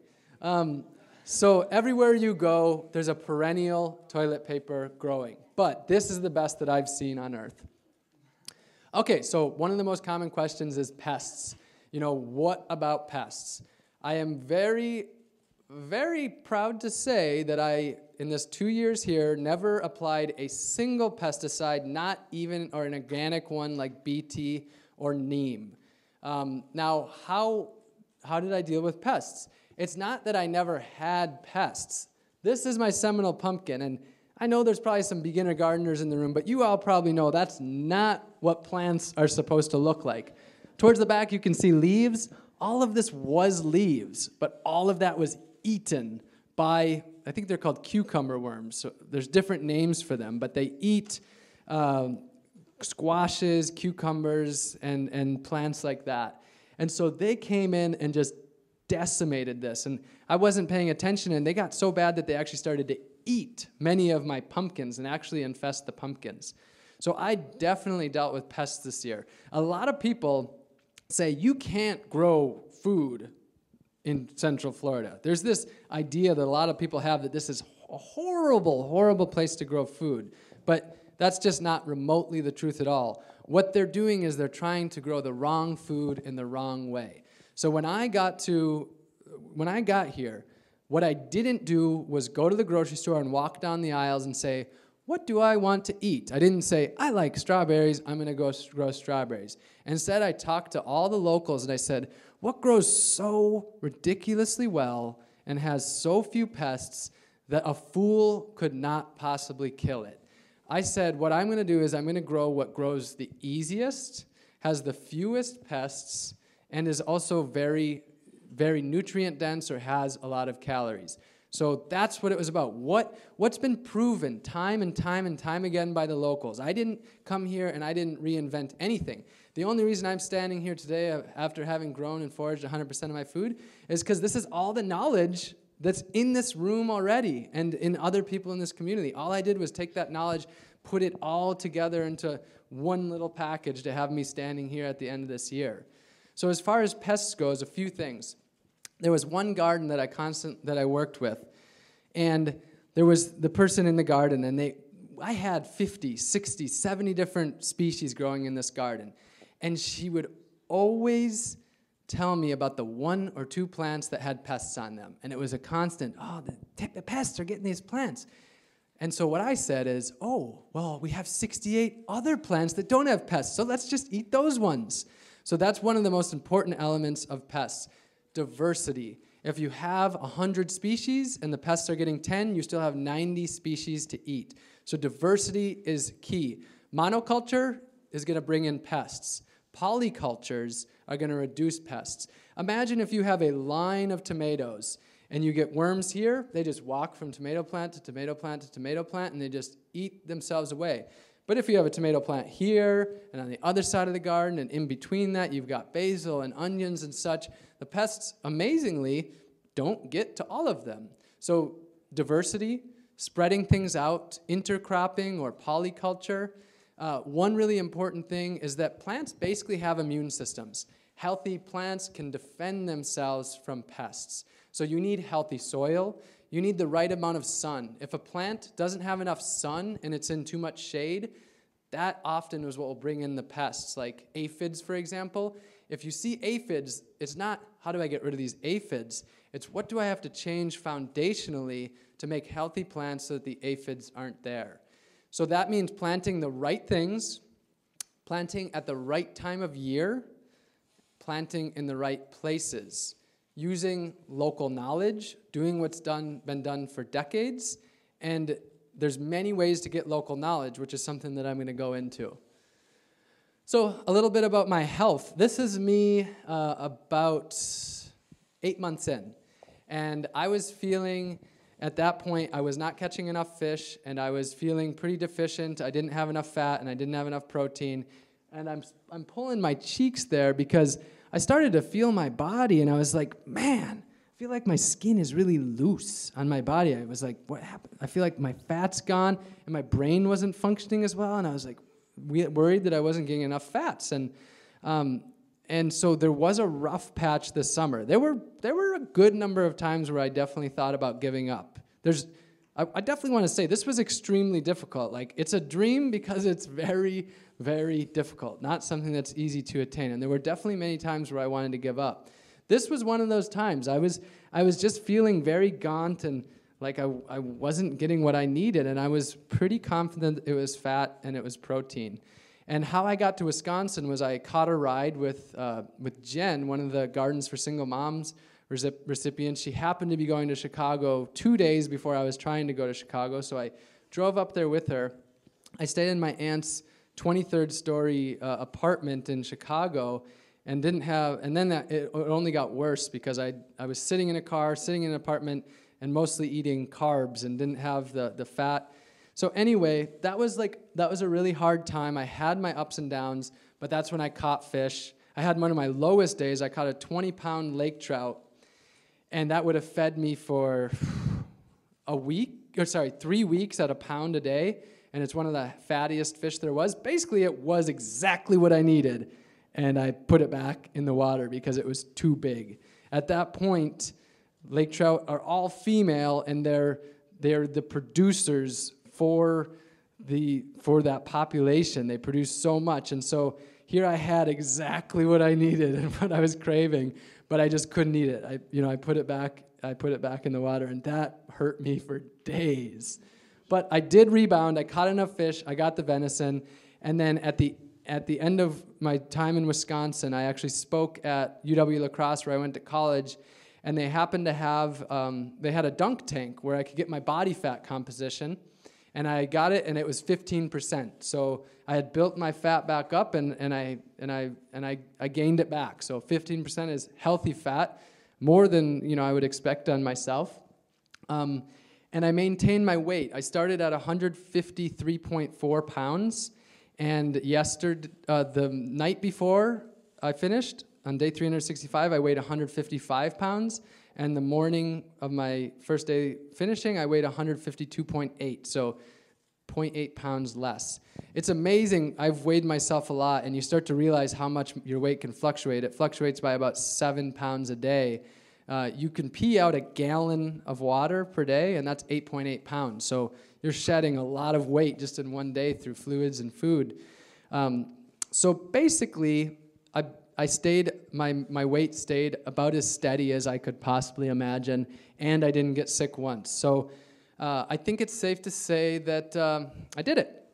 So everywhere you go, there's a perennial toilet paper growing. But this is the best that I've seen on earth. Okay, so one of the most common questions is pests. You know, what about pests? I am very proud to say that I, in this 2 years here, never applied a single pesticide, not even or an organic one like BT or neem. Now, how did I deal with pests? It's not that I never had pests. This is my Seminole pumpkin, and I know there's probably some beginner gardeners in the room, but you all probably know that's not what plants are supposed to look like. Towards the back, you can see leaves. All of this was leaves, but all of that was eaten by, I think they're called cucumber worms. So there's different names for them, but they eat squashes, cucumbers, and plants like that. And so they came in and just decimated this. And I wasn't paying attention, and they got so bad that they actually started to eat many of my pumpkins and actually infest the pumpkins. So I definitely dealt with pests this year. A lot of people say you can't grow food in Central Florida. There's this idea that a lot of people have that this is a horrible, horrible place to grow food. But that's just not remotely the truth at all. What they're doing is they're trying to grow the wrong food in the wrong way. So when I got here, what I didn't do was go to the grocery store and walk down the aisles and say, what do I want to eat? I didn't say, I like strawberries, I'm gonna go grow strawberries. Instead, I talked to all the locals and I said, what grows so ridiculously well and has so few pests that a fool could not possibly kill it? I said, what I'm gonna do is I'm gonna grow what grows the easiest, has the fewest pests, and is also very, very nutrient dense or has a lot of calories. So that's what it was about. What's been proven time and time and time again by the locals. I didn't come here and I didn't reinvent anything. The only reason I'm standing here today after having grown and foraged 100% of my food is because this is all the knowledge that's in this room already and in other people in this community. All I did was take that knowledge, put it all together into one little package to have me standing here at the end of this year. So as far as pests goes, a few things. There was one garden that I worked with, and there was the person in the garden, and I had 50, 60, 70 different species growing in this garden, and she would always tell me about the one or two plants that had pests on them, and it was a constant, oh, the pests are getting these plants. And so what I said is, oh, well, we have 68 other plants that don't have pests, so let's just eat those ones. So that's one of the most important elements of pests. Diversity. If you have 100 species and the pests are getting 10, you still have 90 species to eat. So diversity is key. Monoculture is going to bring in pests. Polycultures are going to reduce pests. Imagine if you have a line of tomatoes and you get worms here, they just walk from tomato plant to tomato plant to tomato plant and they just eat themselves away. But if you have a tomato plant here and on the other side of the garden and in between that you've got basil and onions and such, the pests, amazingly, don't get to all of them. So diversity, spreading things out, intercropping or polyculture. One really important thing is that plants basically have immune systems. Healthy plants can defend themselves from pests. So you need healthy soil. You need the right amount of sun. If a plant doesn't have enough sun and it's in too much shade, that often is what will bring in the pests, like aphids, for example. If you see aphids, it's not, how do I get rid of these aphids? It's what do I have to change foundationally to make healthy plants so that the aphids aren't there. So that means planting the right things, planting at the right time of year, planting in the right places, using local knowledge, doing what's been done for decades, and there's many ways to get local knowledge, which is something that I'm going to go into. So a little bit about my health. This is me about 8 months in. And I was feeling, at that point, I was not catching enough fish, and I was feeling pretty deficient. I didn't have enough fat, and I didn't have enough protein. And I'm pulling my cheeks there because I started to feel my body, and I was like, man, I feel like my skin is really loose on my body. I was like, what happened? I feel like my fat's gone, and my brain wasn't functioning as well, and I was like, worried that I wasn't getting enough fats, and so there was a rough patch this summer. There were a good number of times where I definitely thought about giving up. I definitely want to say this was extremely difficult. Like, it's a dream because it's very, very difficult, not something that's easy to attain. And there were definitely many times where I wanted to give up. This was one of those times. I was just feeling very gaunt and like I wasn't getting what I needed, and I was pretty confident it was fat and it was protein. And how I got to Wisconsin was I caught a ride with Jen, one of the Gardens for Single Moms recipients. She happened to be going to Chicago 2 days before I was trying to go to Chicago, so I Drove up there with her. I stayed in my aunt's 23rd story apartment in Chicago, and didn't have, and then it only got worse because I was sitting in a car, sitting in an apartment, and mostly eating carbs and didn't have the fat. So anyway, that was a really hard time. I had my ups and downs, but that's when I caught fish. I had one of my lowest days. I caught a 20-pound lake trout, and that would have fed me for 3 weeks at a pound a day, and it's one of the fattiest fish there was. Basically, it was exactly what I needed, and I put it back in the water because it was too big. At that point, lake trout are all female, and they're the producers for that population. They produce so much, and so here I had exactly what I needed and what I was craving, but I just couldn't eat it. I put it back. I put it back in the water, and that hurt me for days. But I did rebound. I caught enough fish. I got the venison, and then at the end of my time in Wisconsin, I actually spoke at UW La Crosse, where I went to college, and they happened to have they had a dunk tank where I could get my body fat composition, and I got it, and it was 15%. So I had built my fat back up, and I gained it back. So 15% is healthy fat, more than I would expect on myself. And I maintained my weight. I started at 153.4 pounds, and the night before I finished, on day 365, I weighed 155 pounds, and the morning of my first day finishing, I weighed 152.8, so 0.8 pounds less. It's amazing. I've weighed myself a lot, and you start to realize how much your weight can fluctuate. It fluctuates by about 7 pounds a day. You can pee out a gallon of water per day, and that's 8.8 pounds. So you're shedding a lot of weight just in one day through fluids and food. So basically, I stayed, my weight stayed about as steady as I could possibly imagine, and I didn't get sick once. So I think it's safe to say that I did it.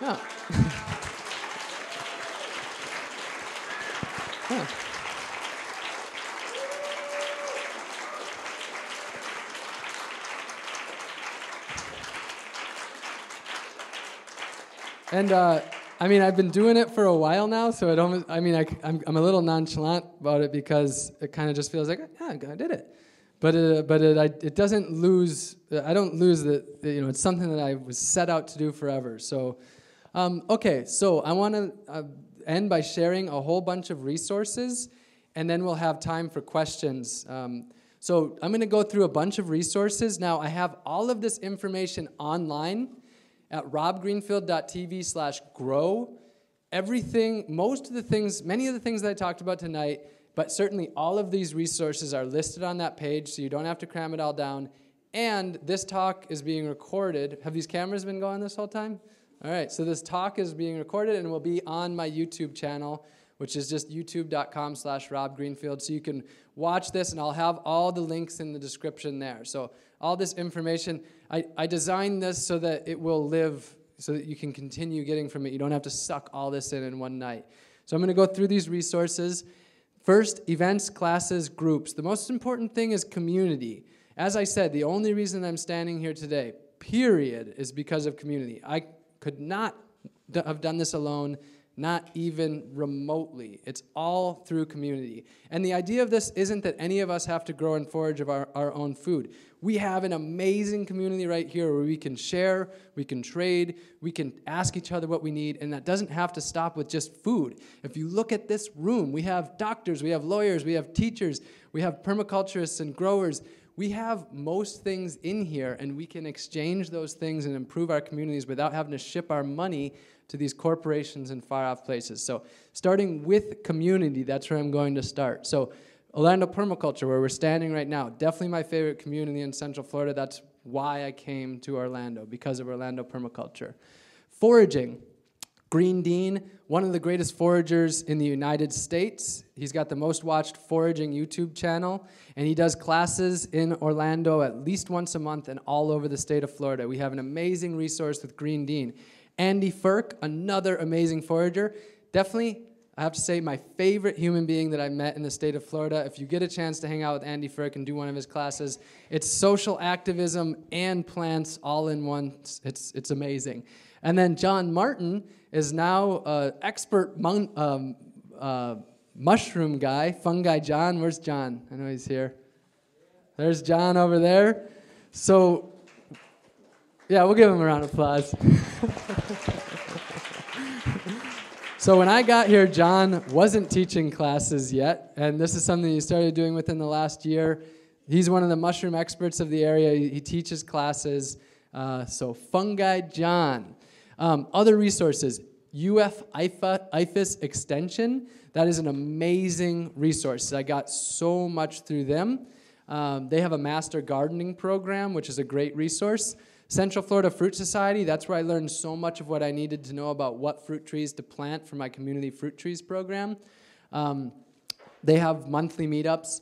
Yeah. Yeah. And I've been doing it for a while now, so it almost, I'm a little nonchalant about it because it kind of just feels like, yeah, I did it. But it doesn't lose, I don't lose that, it's something that I was set out to do forever. So, okay, so I want to end by sharing a whole bunch of resources, and then we'll have time for questions. So I'm going to go through a bunch of resources. Now, I have all of this information online at robgreenfield.tv/grow. Everything, most of the things, many of the things that I talked about tonight, but certainly all of these resources are listed on that page, so you don't have to cram it all down. And this talk is being recorded. Have these cameras been going this whole time? All right, so this talk is being recorded and will be on my YouTube channel, which is just youtube.com/robgreenfield. So you can watch this, and I'll have all the links in the description there. So all this information, I designed this so that it will live, so that you can continue getting from it. You don't have to suck all this in one night. So I'm going to go through these resources. First, events, classes, groups. The most important thing is community. As I said, the only reason I'm standing here today, period, is because of community. I could not have done this alone, not even remotely. It's all through community. And the idea of this isn't that any of us have to grow and forage of our own food. We have an amazing community right here where we can share, we can trade, we can ask each other what we need, and that doesn't have to stop with just food. If you look at this room, we have doctors, we have lawyers, we have teachers, we have permaculturists and growers. We have most things in here, and we can exchange those things and improve our communities without having to ship our money to these corporations in far-off places. So starting with community, that's where I'm going to start. So Orlando Permaculture, where we're standing right now, definitely my favorite community in Central Florida. That's why I came to Orlando, because of Orlando Permaculture. Foraging, Green Dean, one of the greatest foragers in the United States. He's got the most watched foraging YouTube channel, and he does classes in Orlando at least once a month and all over the state of Florida. We have an amazing resource with Green Dean. Andy Firk, another amazing forager. Definitely I have to say, my favorite human being that I met in the state of Florida. If you get a chance to hang out with Andy Firk and do one of his classes, it's social activism and plants all in one. It's amazing. And then John Martin is now an expert mushroom guy, Fungi John. Where's John? I know he's here. There's John over there. So, yeah, we'll give him a round of applause. So when I got here, John wasn't teaching classes yet, and this is something he started doing within the last year. He's one of the mushroom experts of the area. He teaches classes. So Fungi John. Other resources, UF IFAS Extension. That is an amazing resource. I got so much through them. They have a master gardening program, which is a great resource. Central Florida Fruit Society, that's where I learned so much of what I needed to know about what fruit trees to plant for my community fruit trees program. They have monthly meetups.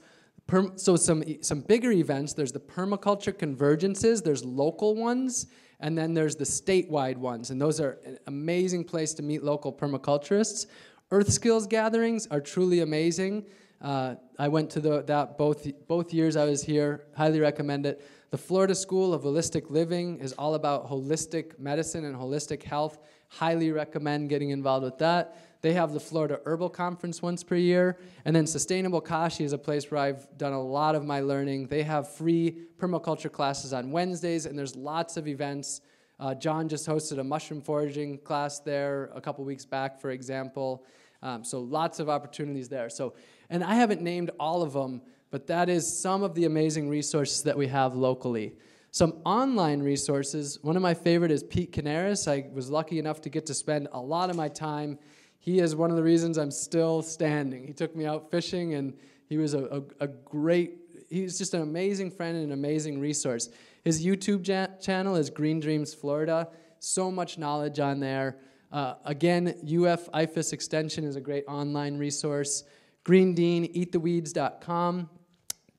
So some bigger events, there's the permaculture convergences, there's local ones, and then there's the statewide ones, and those are an amazing place to meet local permaculturists. Earth skills gatherings are truly amazing. I went to that both years I was here, highly recommend it. The Florida School of Holistic Living is all about holistic medicine and holistic health. Highly recommend getting involved with that. They have the Florida Herbal Conference once per year. And then Sustainable Kashi is a place where I've done a lot of my learning. They have free permaculture classes on Wednesdays, and there's lots of events. John just hosted a mushroom foraging class there a couple weeks back, for example. So lots of opportunities there. And I haven't named all of them, but that is some of the amazing resources that we have locally. Some online resources, one of my favorite is Pete Canaris. I was lucky enough to get to spend a lot of my time. He is one of the reasons I'm still standing. He took me out fishing, and he was he's just an amazing friend and an amazing resource. His YouTube channel is Green Dreams Florida. So much knowledge on there. Again, UF IFAS Extension is a great online resource. Green Dean, eattheweeds.com.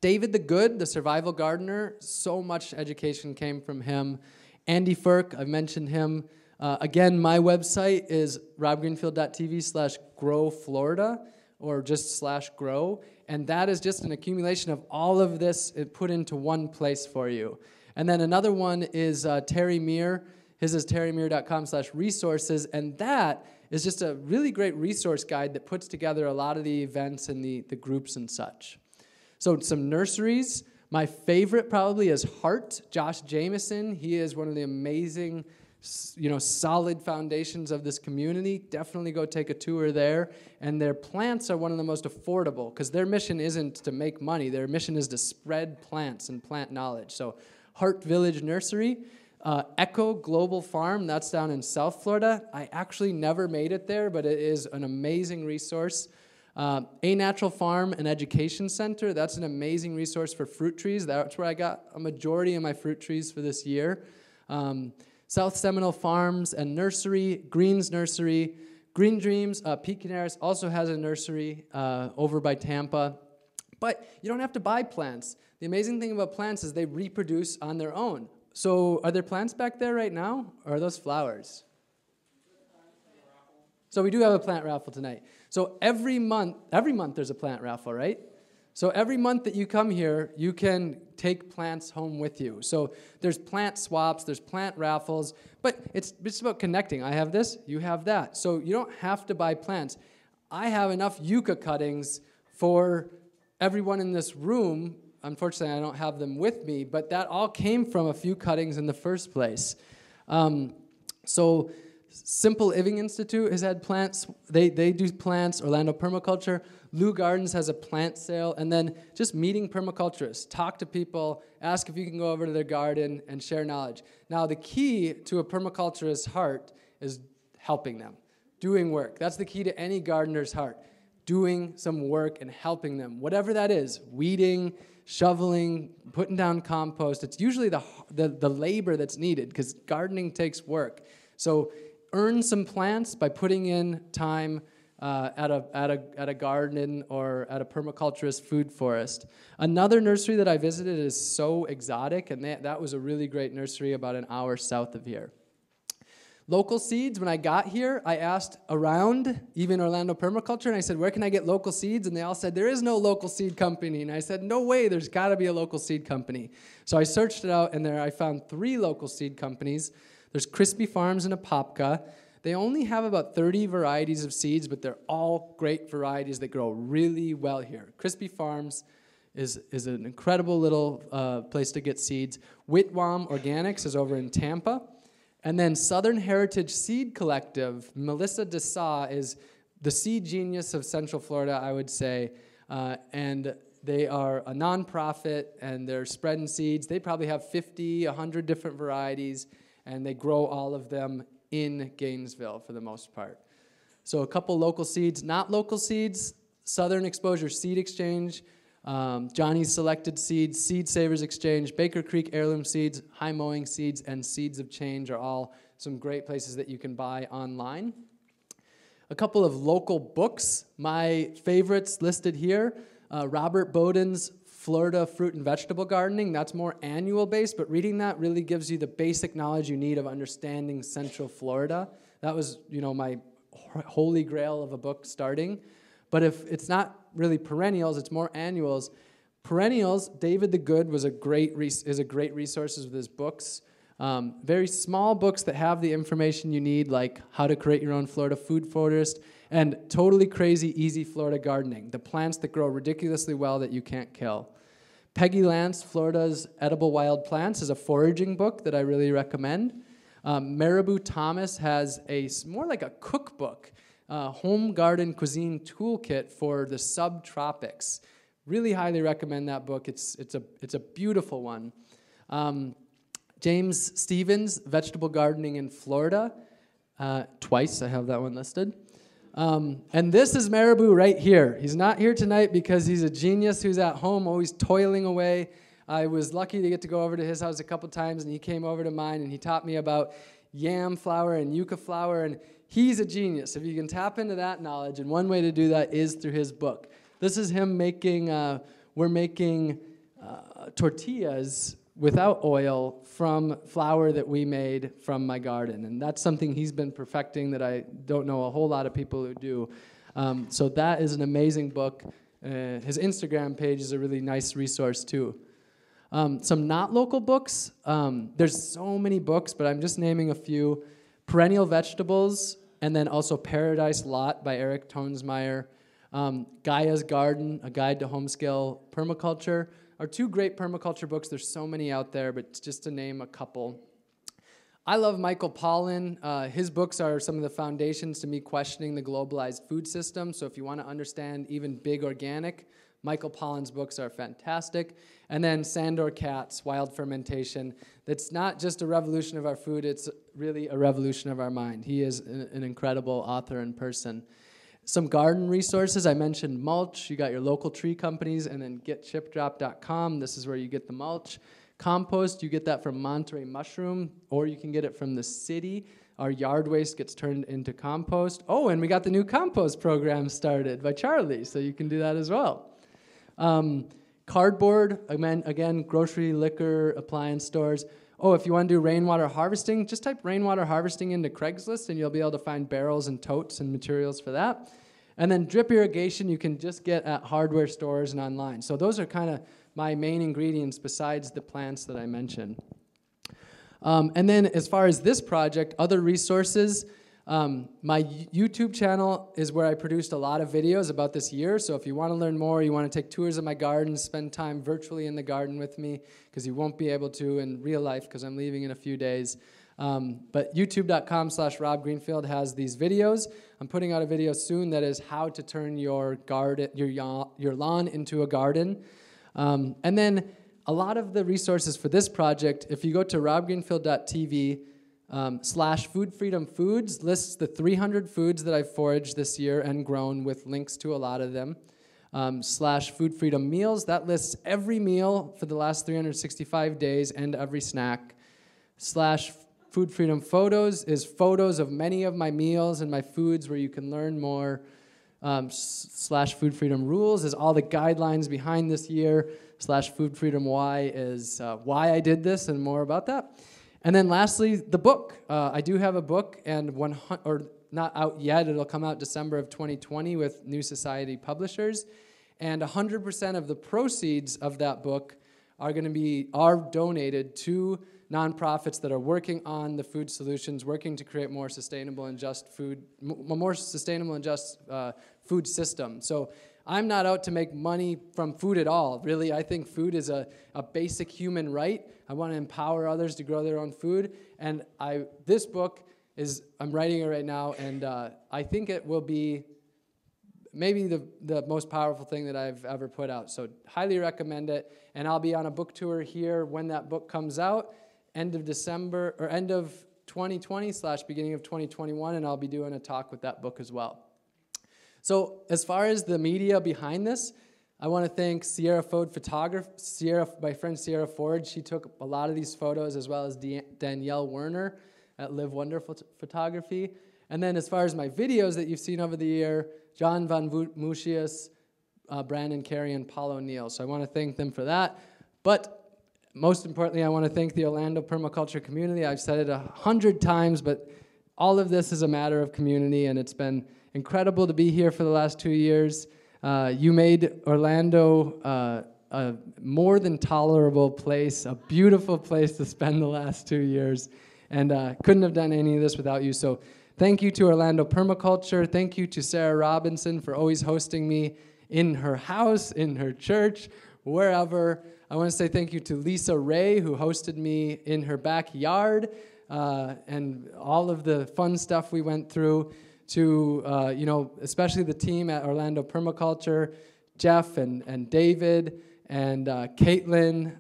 David the Good, the survival gardener, so much education came from him. Andy Firk, I've mentioned him. Again, my website is robgreenfield.tv/growflorida or just /grow. And that is just an accumulation of all of this put into one place for you. And then another one is Terry Meir. His is terrymeir.com/resources. And that is just a really great resource guide that puts together a lot of the events and the groups and such. So some nurseries. My favorite probably is Heart, Josh Jameson. He is one of the amazing, solid foundations of this community. Definitely go take a tour there. And their plants are one of the most affordable because their mission isn't to make money. Their mission is to spread plants and plant knowledge. So Heart Village Nursery. Echo Global Farm, that's down in South Florida. I actually never made it there, but it is an amazing resource. A Natural Farm and Education Center, that's an amazing resource for fruit trees. That's where I got a majority of my fruit trees for this year. South Seminole Farms and Nursery, Green's Nursery, Green Dreams. Pete Canaris also has a nursery over by Tampa. But you don't have to buy plants. The amazing thing about plants is they reproduce on their own. So are there plants back there right now, or are those flowers? So we do have a plant raffle tonight. So every month there's a plant raffle, right? So every month that you come here, you can take plants home with you. So there's plant swaps, there's plant raffles, but it's just about connecting. I have this, you have that. So you don't have to buy plants. I have enough yucca cuttings for everyone in this room. Unfortunately, I don't have them with me, but that all came from a few cuttings in the first place. So Simple Living Institute has had plants. They do plants. Orlando Permaculture. Lou Gardens has a plant sale. And then just meeting permaculturists. Talk to people. Ask if you can go over to their garden and share knowledge. Now, the key to a permaculturist's heart is helping them, doing work. That's the key to any gardener's heart, doing some work and helping them. Whatever that is, weeding, shoveling, putting down compost, it's usually the labor that's needed because gardening takes work. So earn some plants by putting in time at a garden or at a permaculturist food forest. Another nursery that I visited is So Exotic, and that was a really great nursery about an hour south of here. Local seeds, when I got here, I asked around, even Orlando Permaculture, and I said, where can I get local seeds? And they all said, there is no local seed company. And I said, no way, there's got to be a local seed company. So I searched it out, and there I found 3 local seed companies. There's Crispy Farms in Apopka. They only have about 30 varieties of seeds, but they're all great varieties that grow really well here. Crispy Farms is an incredible little place to get seeds. Whitwam Organics is over in Tampa. And then Southern Heritage Seed Collective, Melissa Dessau is the seed genius of Central Florida, I would say. And they are a nonprofit, and they're spreading seeds. They probably have 50, 100 different varieties, and they grow all of them in Gainesville for the most part. So a couple local seeds, not local seeds, Southern Exposure Seed Exchange, Johnny's Selected Seeds, Seed Savers Exchange, Baker Creek Heirloom Seeds, High Mowing Seeds, and Seeds of Change are all some great places that you can buy online. A couple of local books, my favorites listed here, Robert Bowden's Florida Fruit and Vegetable Gardening, that's more annual based, but reading that really gives you the basic knowledge you need of understanding Central Florida. That was, you know, my holy grail of a book starting. But if it's not really perennials, it's more annuals. Perennials, David the Good was a great resource with his books. Very small books that have the information you need, like how to create your own Florida food forest, and totally crazy easy Florida gardening, the plants that grow ridiculously well that you can't kill. Peggy Lance, Florida's Edible Wild Plants, is a foraging book that I really recommend. Maribou Thomas has a more like a cookbook. Home Garden Cuisine Toolkit for the Subtropics. Really highly recommend that book. It's a beautiful one. James Stevens, Vegetable Gardening in Florida. Twice I have that one listed. And this is Maribou right here. He's not here tonight because he's a genius who's at home always toiling away. I was lucky to get to go over to his house a couple times, and he came over to mine, and he taught me about yam flour and yucca flour, and he's a genius. If you can tap into that knowledge, and one way to do that is through his book. This is him making, we're making tortillas without oil from flour that we made from my garden. And that's something he's been perfecting that I don't know a whole lot of people who do. So that is an amazing book. His Instagram page is a really nice resource too. Some not local books. There's so many books, but I'm just naming a few. Perennial Vegetables, and then also Paradise Lot by Eric Tonesmeyer. Gaia's Garden, A Guide to Homescale Permaculture, are 2 great permaculture books. There's so many out there, but just to name a couple. I love Michael Pollan. His books are some of the foundations to me questioning the globalized food system. So if you want to understand even big organic, Michael Pollan's books are fantastic. And then Sandor Katz, Wild Fermentation. That's not just a revolution of our food, it's really a revolution of our mind. He is an incredible author and person. Some garden resources, I mentioned mulch. You got your local tree companies, and then getchipdrop.com. This is where you get the mulch. Compost, you get that from Monterey Mushroom, or you can get it from the city. Our yard waste gets turned into compost. Oh, and we got the new compost program started by Charlie, so you can do that as well. Cardboard, again, grocery, liquor, appliance stores. Oh, if you want to do rainwater harvesting, just type rainwater harvesting into Craigslist, and you'll be able to find barrels and totes and materials for that. And then drip irrigation, you can just get at hardware stores and online. So those are kind of my main ingredients besides the plants that I mentioned. And then as far as this project, other resources. My YouTube channel is where I produced a lot of videos about this year, so if you want to learn more, you want to take tours of my garden, spend time virtually in the garden with me, because you won't be able to in real life, because I'm leaving in a few days. But youtube.com/RobGreenfield has these videos. I'm putting out a video soon that is how to turn your garden, your lawn into a garden. And then a lot of the resources for this project, if you go to robgreenfield.tv, /Food Freedom Foods lists the 300 foods that I've foraged this year and grown with links to a lot of them. /Food Freedom Meals, that lists every meal for the last 365 days and every snack. /Food Freedom Photos is photos of many of my meals and my foods where you can learn more. /Food Freedom Rules is all the guidelines behind this year. /Food Freedom Why is why I did this and more about that. And then lastly, the book. I do have a book, and not out yet. It'll come out December of 2020 with New Society Publishers. And 100% of the proceeds of that book are donated to nonprofits that are working on the food solutions, working to create more sustainable and just food, food system. So I'm not out to make money from food at all. Really, I think food is a basic human right. I want to empower others to grow their own food, and this book is, I'm writing it right now, and I think it will be maybe the most powerful thing that I've ever put out. So highly recommend it. And I'll be on a book tour here when that book comes out, end of December, or end of 2020 / beginning of 2021, and I'll be doing a talk with that book as well. So as far as the media behind this, I want to thank Sierra Ford Photography, my friend Sierra Ford. She took a lot of these photos, as well as Danielle Werner at Live Wonderful Photography. And then as far as my videos that you've seen over the year, John Von Musius, Brandon Carey, and Paul O'Neill. So I want to thank them for that. But most importantly, I want to thank the Orlando Permaculture community. I've said it 100 times, but all of this is a matter of community, and it's been incredible to be here for the last 2 years. You made Orlando a more than tolerable place, a beautiful place to spend the last 2 years, and couldn't have done any of this without you. So thank you to Orlando Permaculture. Thank you to Sarah Robinson for always hosting me in her house, in her church, wherever. I want to say thank you to Lisa Ray, who hosted me in her backyard, and all of the fun stuff we went through, to especially the team at Orlando Permaculture, Jeff and David and Caitlin,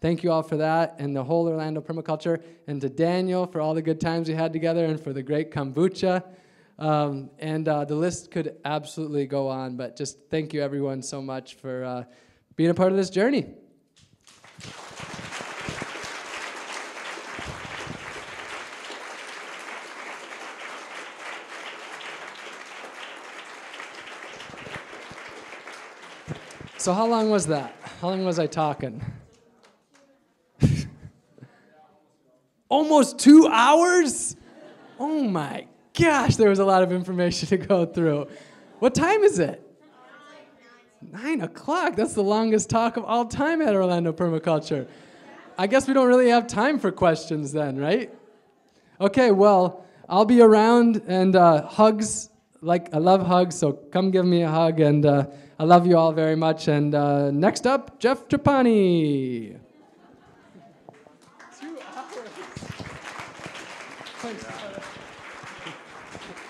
thank you all for that, and the whole Orlando Permaculture, and to Daniel for all the good times we had together and for the great kombucha. The list could absolutely go on, but just thank you everyone so much for being a part of this journey. So how long was that? How long was I talking? Almost 2 hours? Oh my gosh, there was a lot of information to go through. What time is it? 9 o'clock. That's the longest talk of all time at Orlando Permaculture. I guess we don't really have time for questions then, right? Okay, well, I'll be around, and hugs, I love hugs, so come give me a hug, and I love you all very much. And next up, Jeff Trapani.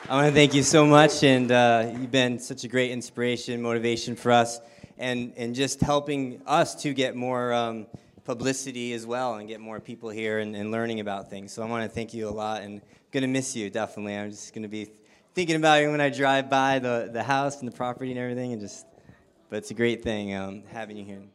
I want to thank you so much, and you've been such a great inspiration, motivation for us, and just helping us to get more publicity as well, and get more people here and learning about things. So I want to thank you a lot, and I'm going to miss you, definitely. I'm just going to be thinking about you when I drive by the house and the property and everything, but it's a great thing having you here.